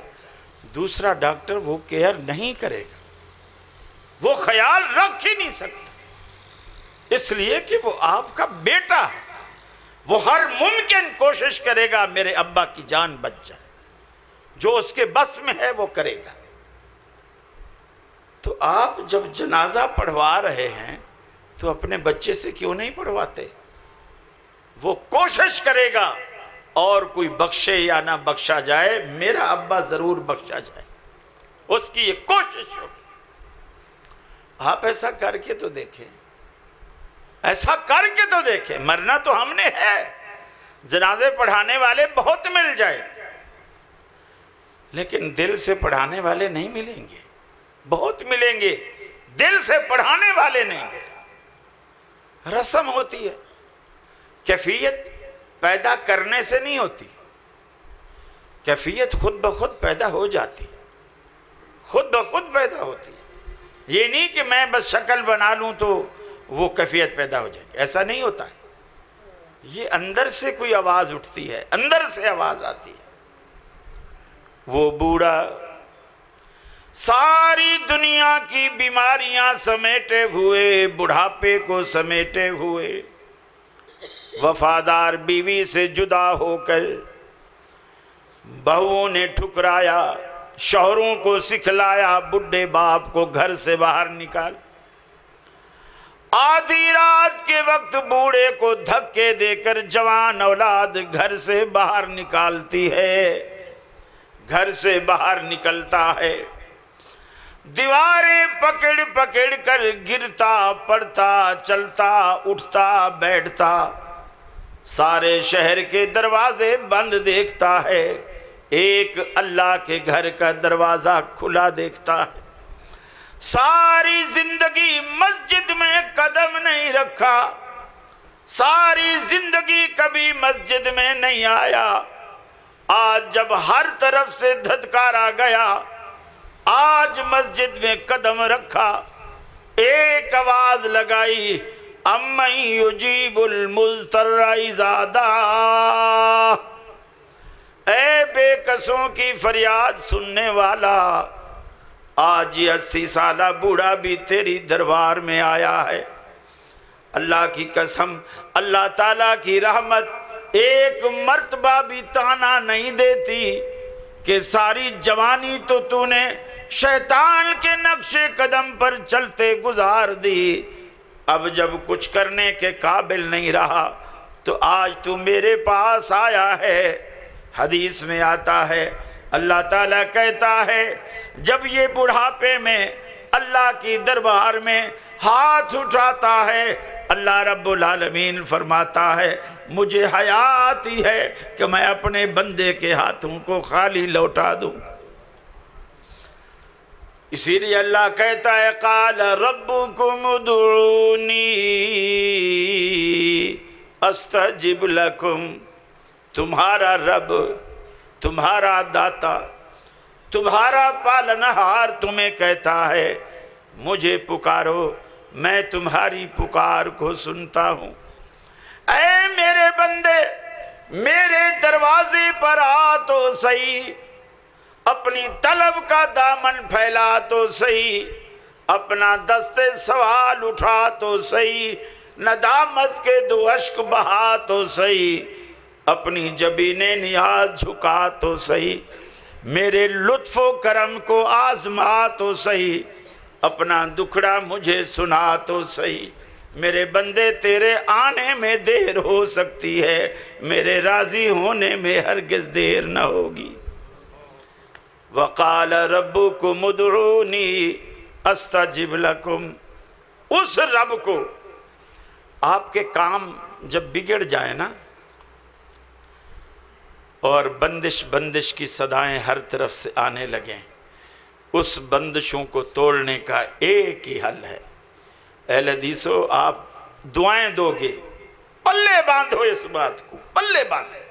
दूसरा डॉक्टर वो केयर नहीं करेगा, वो ख्याल रख ही नहीं सकता, इसलिए कि वो आपका बेटा है, वो हर मुमकिन कोशिश करेगा मेरे अब्बा की जान बच जाए, जो उसके बस में है वो करेगा। तो आप जब जनाजा पढ़वा रहे हैं तो अपने बच्चे से क्यों नहीं पढ़वाते? वो कोशिश करेगा और कोई बख्शे या ना बख्शा जाए, मेरा अब्बा ज़रूर बख्शा जाए, उसकी ये कोशिश होगी। आप ऐसा करके तो देखें, ऐसा करके तो देखें, मरना तो हमने है, जनाजे पढ़ाने वाले बहुत मिल जाएंगे लेकिन दिल से पढ़ाने वाले नहीं मिलेंगे, बहुत मिलेंगे दिल से पढ़ाने वाले नहीं मिलेंगे। रस्म होती है, कैफियत पैदा करने से नहीं होती, कैफियत खुद ब खुद पैदा हो जाती, खुद ब खुद पैदा होती है। ये नहीं कि मैं बस शक्ल बना लूँ तो वो कैफियत पैदा हो जाएगी, ऐसा नहीं होता है। ये अंदर से कोई आवाज़ उठती है, अंदर से आवाज़ आती है। वो बूढ़ा सारी दुनिया की बीमारियां समेटे हुए, बुढ़ापे को समेटे हुए, वफादार बीवी से जुदा होकर बहुओं ने ठुकराया, शौहरों को सिखलाया, बुढ़े बाप को घर से बाहर निकाल, आधी रात के वक्त बूढ़े को धक्के देकर जवान औलाद घर से बाहर निकालती है, घर से बाहर निकलता है, दीवारें पकड़ पकड़ कर गिरता पड़ता, चलता उठता बैठता, सारे शहर के दरवाजे बंद देखता है, एक अल्लाह के घर का दरवाज़ा खुला देखता है। सारी जिंदगी मस्जिद में कदम नहीं रखा, सारी जिंदगी कभी मस्जिद में नहीं आया, आज जब हर तरफ से धतकारा गया आज मस्जिद में कदम रखा, एक आवाज़ लगाई अम्मन युजीबुल मुज़्तर्रा इज़ा दआह, ए बेकसों की फरियाद सुनने वाला आज ये 80 साला बूढ़ा भी तेरी दरबार में आया है। अल्लाह की कसम, अल्लाह ताला की रहमत एक मर्तबा भी ताना नहीं देती कि सारी जवानी तो तूने शैतान के नक्शे कदम पर चलते गुजार दी, अब जब कुछ करने के काबिल नहीं रहा तो आज तू मेरे पास आया है। हदीस में आता है अल्लाह ताला कहता है जब ये बुढ़ापे में अल्लाह की दरबार में हाथ उठाता है, अल्लाह रब्बुल आलमीन फरमाता है मुझे हयात ही है कि मैं अपने बंदे के हाथों को खाली लौटा दूँ। इसीलिए अल्लाह कहता है काल रब्बुकुम उदूनी अस्तजिब लकुम, तुम्हारा रब तुम्हारा दाता, तुम्हारा पालनहार तुम्हें कहता है मुझे पुकारो, मैं तुम्हारी पुकार को सुनता हूँ। ऐ मेरे बंदे मेरे दरवाजे पर आ तो सही, अपनी तलब का दामन फैला तो सही, अपना दस्ते सवाल उठा तो सही, नदामत के दो अश्क बहा तो सही, अपनी जबीने नियाज झुका तो सही, मेरे लुत्फो करम को आजमा तो सही, अपना दुखड़ा मुझे सुना तो सही। मेरे बंदे तेरे आने में देर हो सकती है, मेरे राजी होने में हरगिज़ देर न होगी। वक़ाल रब्बुकुम उदऊनी अस्तजिब लकुम। उस रब को आपके काम जब बिगड़ जाए ना और बंदिश बंदिश की सदाएं हर तरफ से आने लगें, उस बंदिशों को तोड़ने का एक ही हल है। अहले हदीसो आप दुआएं दोगे, पल्ले बांधो इस बात को, पल्ले बांधो।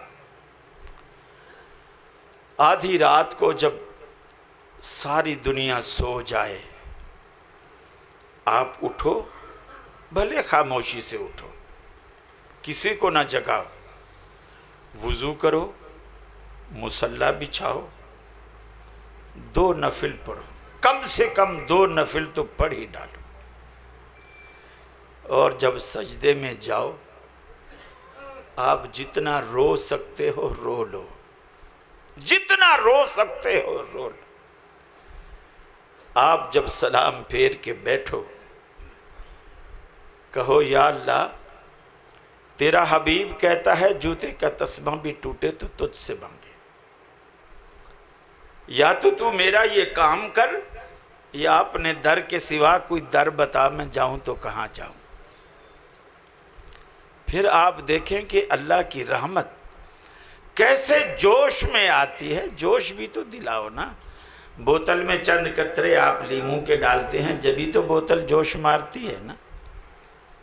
आधी रात को जब सारी दुनिया सो जाए आप उठो, भले खामोशी से उठो, किसी को ना जगाओ, वुज़ू करो, मुसल्ला बिछाओ, दो नफिल पढ़ो, कम से कम दो नफिल तो पढ़ ही डालो। और जब सजदे में जाओ आप जितना रो सकते हो रो लो, जितना रो सकते हो रो लो। आप जब सलाम फेर के बैठो कहो या अल्लाह तेरा हबीब कहता है जूते का तस्मा भी टूटे तो तुझसे मांगे, या तो तू मेरा ये काम कर या अपने दर के सिवा कोई दर बता, मैं जाऊं तो कहाँ जाऊं। फिर आप देखें कि अल्लाह की रहमत कैसे जोश में आती है। जोश भी तो दिलाओ ना, बोतल में चंद कतरे आप लीमू के डालते हैं, जब ही तो बोतल जोश मारती है ना।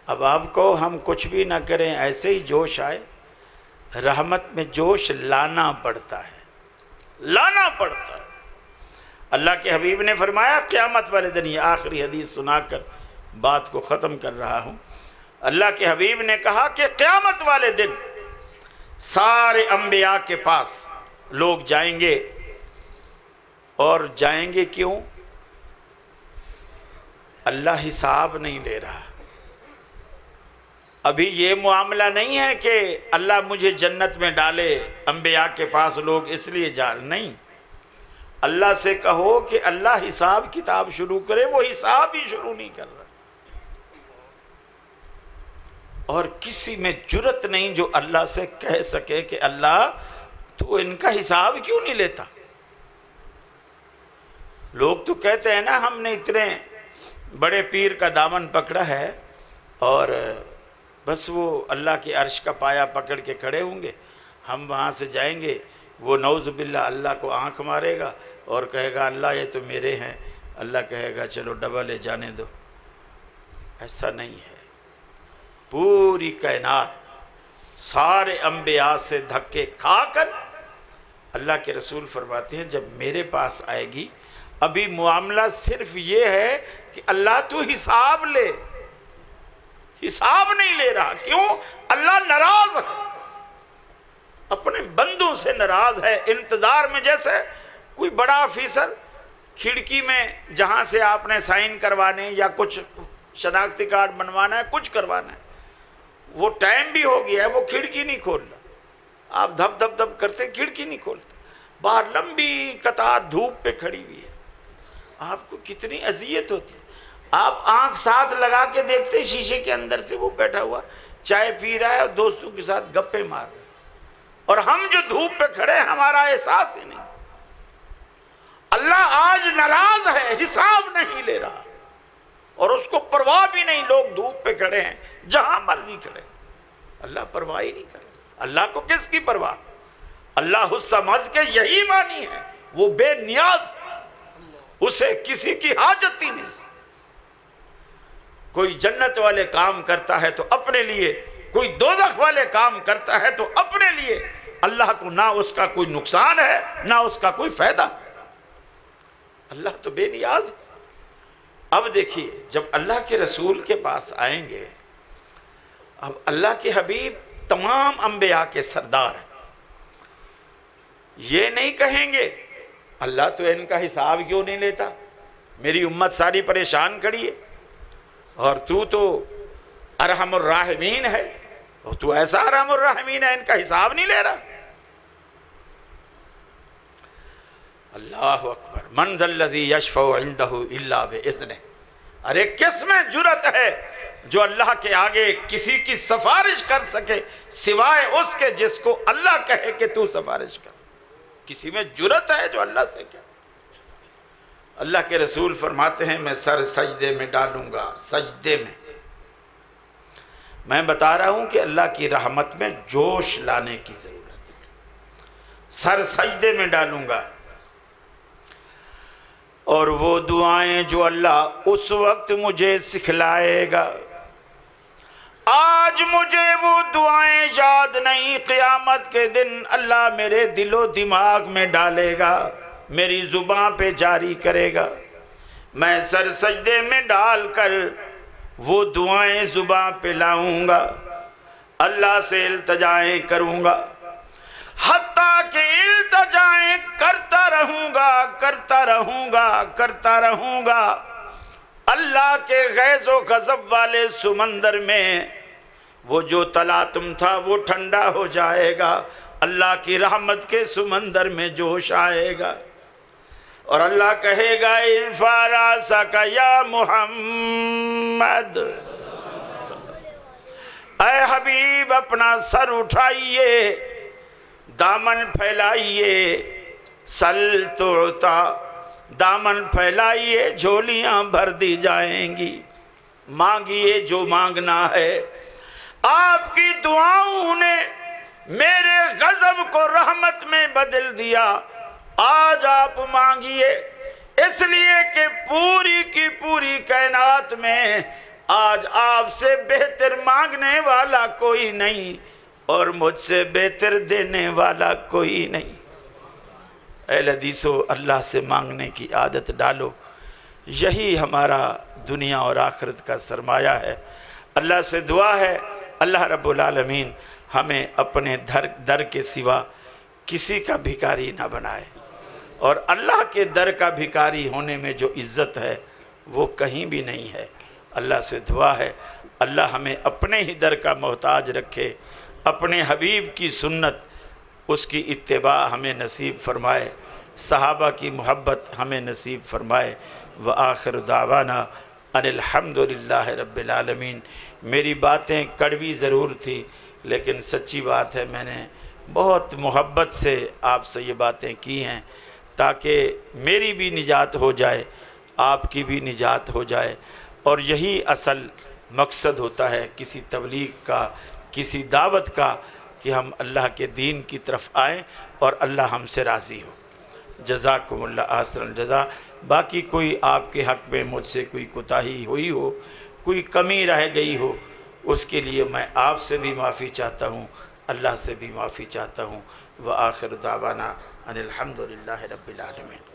अब आपको हम कुछ भी ना करें ऐसे ही जोश आए। रहमत में जोश लाना पड़ता है, लाना पड़ता है। अल्लाह के हबीब ने फरमाया क़यामत वाले दिन, ये आखिरी हदीस सुनाकर बात को ख़त्म कर रहा हूँ, अल्लाह के हबीब ने कहा कि क़यामत वाले दिन सारे अम्बिया के पास लोग जाएंगे। और जाएंगे क्यों? अल्लाह हिसाब नहीं ले रहा। अभी ये मामला नहीं है कि अल्लाह मुझे जन्नत में डाले, अम्बिया के पास लोग इसलिए जा नहीं। अल्लाह से कहो कि अल्लाह हिसाब किताब शुरू करे, वो हिसाब ही शुरू नहीं कर रहा। और किसी में जुरत नहीं जो अल्लाह से कह सके कि अल्लाह तू इनका हिसाब क्यों नहीं लेता। लोग तो कहते हैं ना हमने इतने बड़े पीर का दामन पकड़ा है, और बस वो अल्लाह के अर्श का पाया पकड़ के खड़े होंगे, हम वहाँ से जाएंगे, वो नौज़ु बिल्लाह अल्लाह को आंख मारेगा और कहेगा अल्लाह ये तो मेरे हैं, अल्लाह कहेगा चलो डबल ले जाने दो। ऐसा नहीं है। पूरी कायनात सारे अम्बिया से धक्के खाकर, अल्लाह के रसूल फरमाते हैं जब मेरे पास आएगी, अभी मामला सिर्फ़ ये है कि अल्लाह तू हिसाब ले, हिसाब नहीं ले रहा। क्यों? अल्लाह नाराज है, अपने बंदों से नाराज है। इंतज़ार में जैसे कोई बड़ा ऑफिसर खिड़की में, जहाँ से आपने साइन करवाने या कुछ शनाख्ती कार्ड बनवाना है, कुछ करवाना है, वो टाइम भी हो गया है, वो खिड़की नहीं खोल रहा। आप धप धप धप करते, खिड़की नहीं खोलते, बाहर लंबी कतार धूप पे खड़ी हुई है। आपको कितनी अजियत होती है। आप आंख साथ लगा के देखते शीशे के अंदर से वो बैठा हुआ चाय पी रहा है और दोस्तों के साथ गप्पे मार रहा है, और हम जो धूप पे खड़े हैं हमारा एहसास ही नहीं। अल्लाह आज नाराज है, हिसाब नहीं ले रहा, और उसको परवाह भी नहीं। लोग धूप पे खड़े हैं, जहां मर्जी खड़े, अल्लाह परवाह ही नहीं करे। अल्लाह को किसकी परवाह? अल्लाह समद के यही मानी है, वो बेनियाज है, उसे किसी की हाजत ही नहीं। कोई जन्नत वाले काम करता है तो अपने लिए, कोई दोज़ख वाले काम करता है तो अपने लिए, अल्लाह को ना उसका कोई नुकसान है ना उसका कोई फ़ायदा। अल्लाह तो बेनियाज। अब देखिए जब अल्लाह के रसूल के पास आएंगे, अब अल्लाह के हबीब तमाम अम्बिया के सरदार हैं, ये नहीं कहेंगे अल्लाह तो इनका हिसाब क्यों नहीं लेता, मेरी उम्मत सारी परेशान खड़ी है और तू तो अरहमुर राहिमीन है, और तू ऐसा अरहमुर राहिमीन है इनका हिसाब नहीं ले रहा। अल्लाह अकबर। मनज़ल्लज़ी यशफ़उ इंदहु इल्ला बिइज़्निह। अरे किस में जुरत है जो अल्लाह के आगे किसी की सिफारिश कर सके सिवाय उसके जिसको अल्लाह कहे कि तू सिफारिश कर। किसी में जुरत है जो अल्लाह से क्या। अल्लाह के रसूल फरमाते हैं मैं सर सजदे में डालूंगा, सजदे में। मैं बता रहा हूं कि अल्लाह की रहमत में जोश लाने की ज़रूरत है। सर सजदे में डालूंगा और वो दुआएं जो अल्लाह उस वक्त मुझे सिखलाएगा, आज मुझे वो दुआएं याद नहीं, क़यामत के दिन अल्लाह मेरे दिलो दिमाग में डालेगा, मेरी ज़ुबां पे जारी करेगा। मैं सर सजदे में डाल कर वो दुआएं ज़ुबां पे लाऊंगा, अल्लाह से इल्तजाएँ करूँगा, हत्ता के इल्तजाएं करता रहूँगा। अल्लाह के गैज़ो गज़ब वाले समंदर में वो जो तलातम था वो ठंडा हो जाएगा, अल्लाह की रहमत के समंदर में जोश आएगा। और अल्लाह कहेगा इरफ़ा रासक या मुहम्मद, ऐ हबीब अपना सर उठाइए, दामन फैलाइए, सल तोड़ता दामन फैलाइए, झोलियाँ भर दी जाएंगी, मांगिए जो मांगना है। आपकी दुआओं ने मेरे गज़ब को रहमत में बदल दिया, आज आप मांगिए, इसलिए कि पूरी की पूरी कायनात में आज आपसे बेहतर मांगने वाला कोई नहीं और मुझसे बेहतर देने वाला कोई नहीं। अहल हदीसो, अल्लाह से मांगने की आदत डालो, यही हमारा दुनिया और आखिरत का सरमाया है। अल्लाह से दुआ है अल्लाह रब्बुल आलमीन हमें अपने दर के सिवा किसी का भिखारी ना बनाए, और अल्लाह के दर का भिखारी होने में जो इज़्ज़त है वो कहीं भी नहीं है। अल्लाह से दुआ है अल्लाह हमें अपने ही दर का मोहताज रखे, अपने हबीब की सुन्नत उसकी इत्तिबा हमें नसीब फ़रमाए, सहाबा की मोहब्बत हमें नसीब फ़रमाए। व आखिर दावाना अनिल्हम्दुलिल्लाहि रब्बिल आलमीन। मेरी बातें कड़वी ज़रूर थी लेकिन सच्ची बात है, मैंने बहुत मोहब्बत से आपसे ये बातें की हैं ताकि मेरी भी निजात हो जाए, आपकी भी निजात हो जाए, और यही असल मकसद होता है किसी तबलीग का, किसी दावत का, कि हम अल्लाह के दीन की तरफ आएँ और अल्लाह हमसे राज़ी हो। जज़ाकुमुल्लाह अहसनल जज़ा। बाकी कोई आपके हक़ में मुझसे कोई कोताही हुई हो, कोई कमी रह गई हो, उसके लिए मैं आपसे भी माफ़ी चाहता हूँ, अल्लाह से भी माफ़ी चाहता हूँ। व आखिर दावाना अनिल्हम्दुलिल्लाहि रब्बिल आलमीन।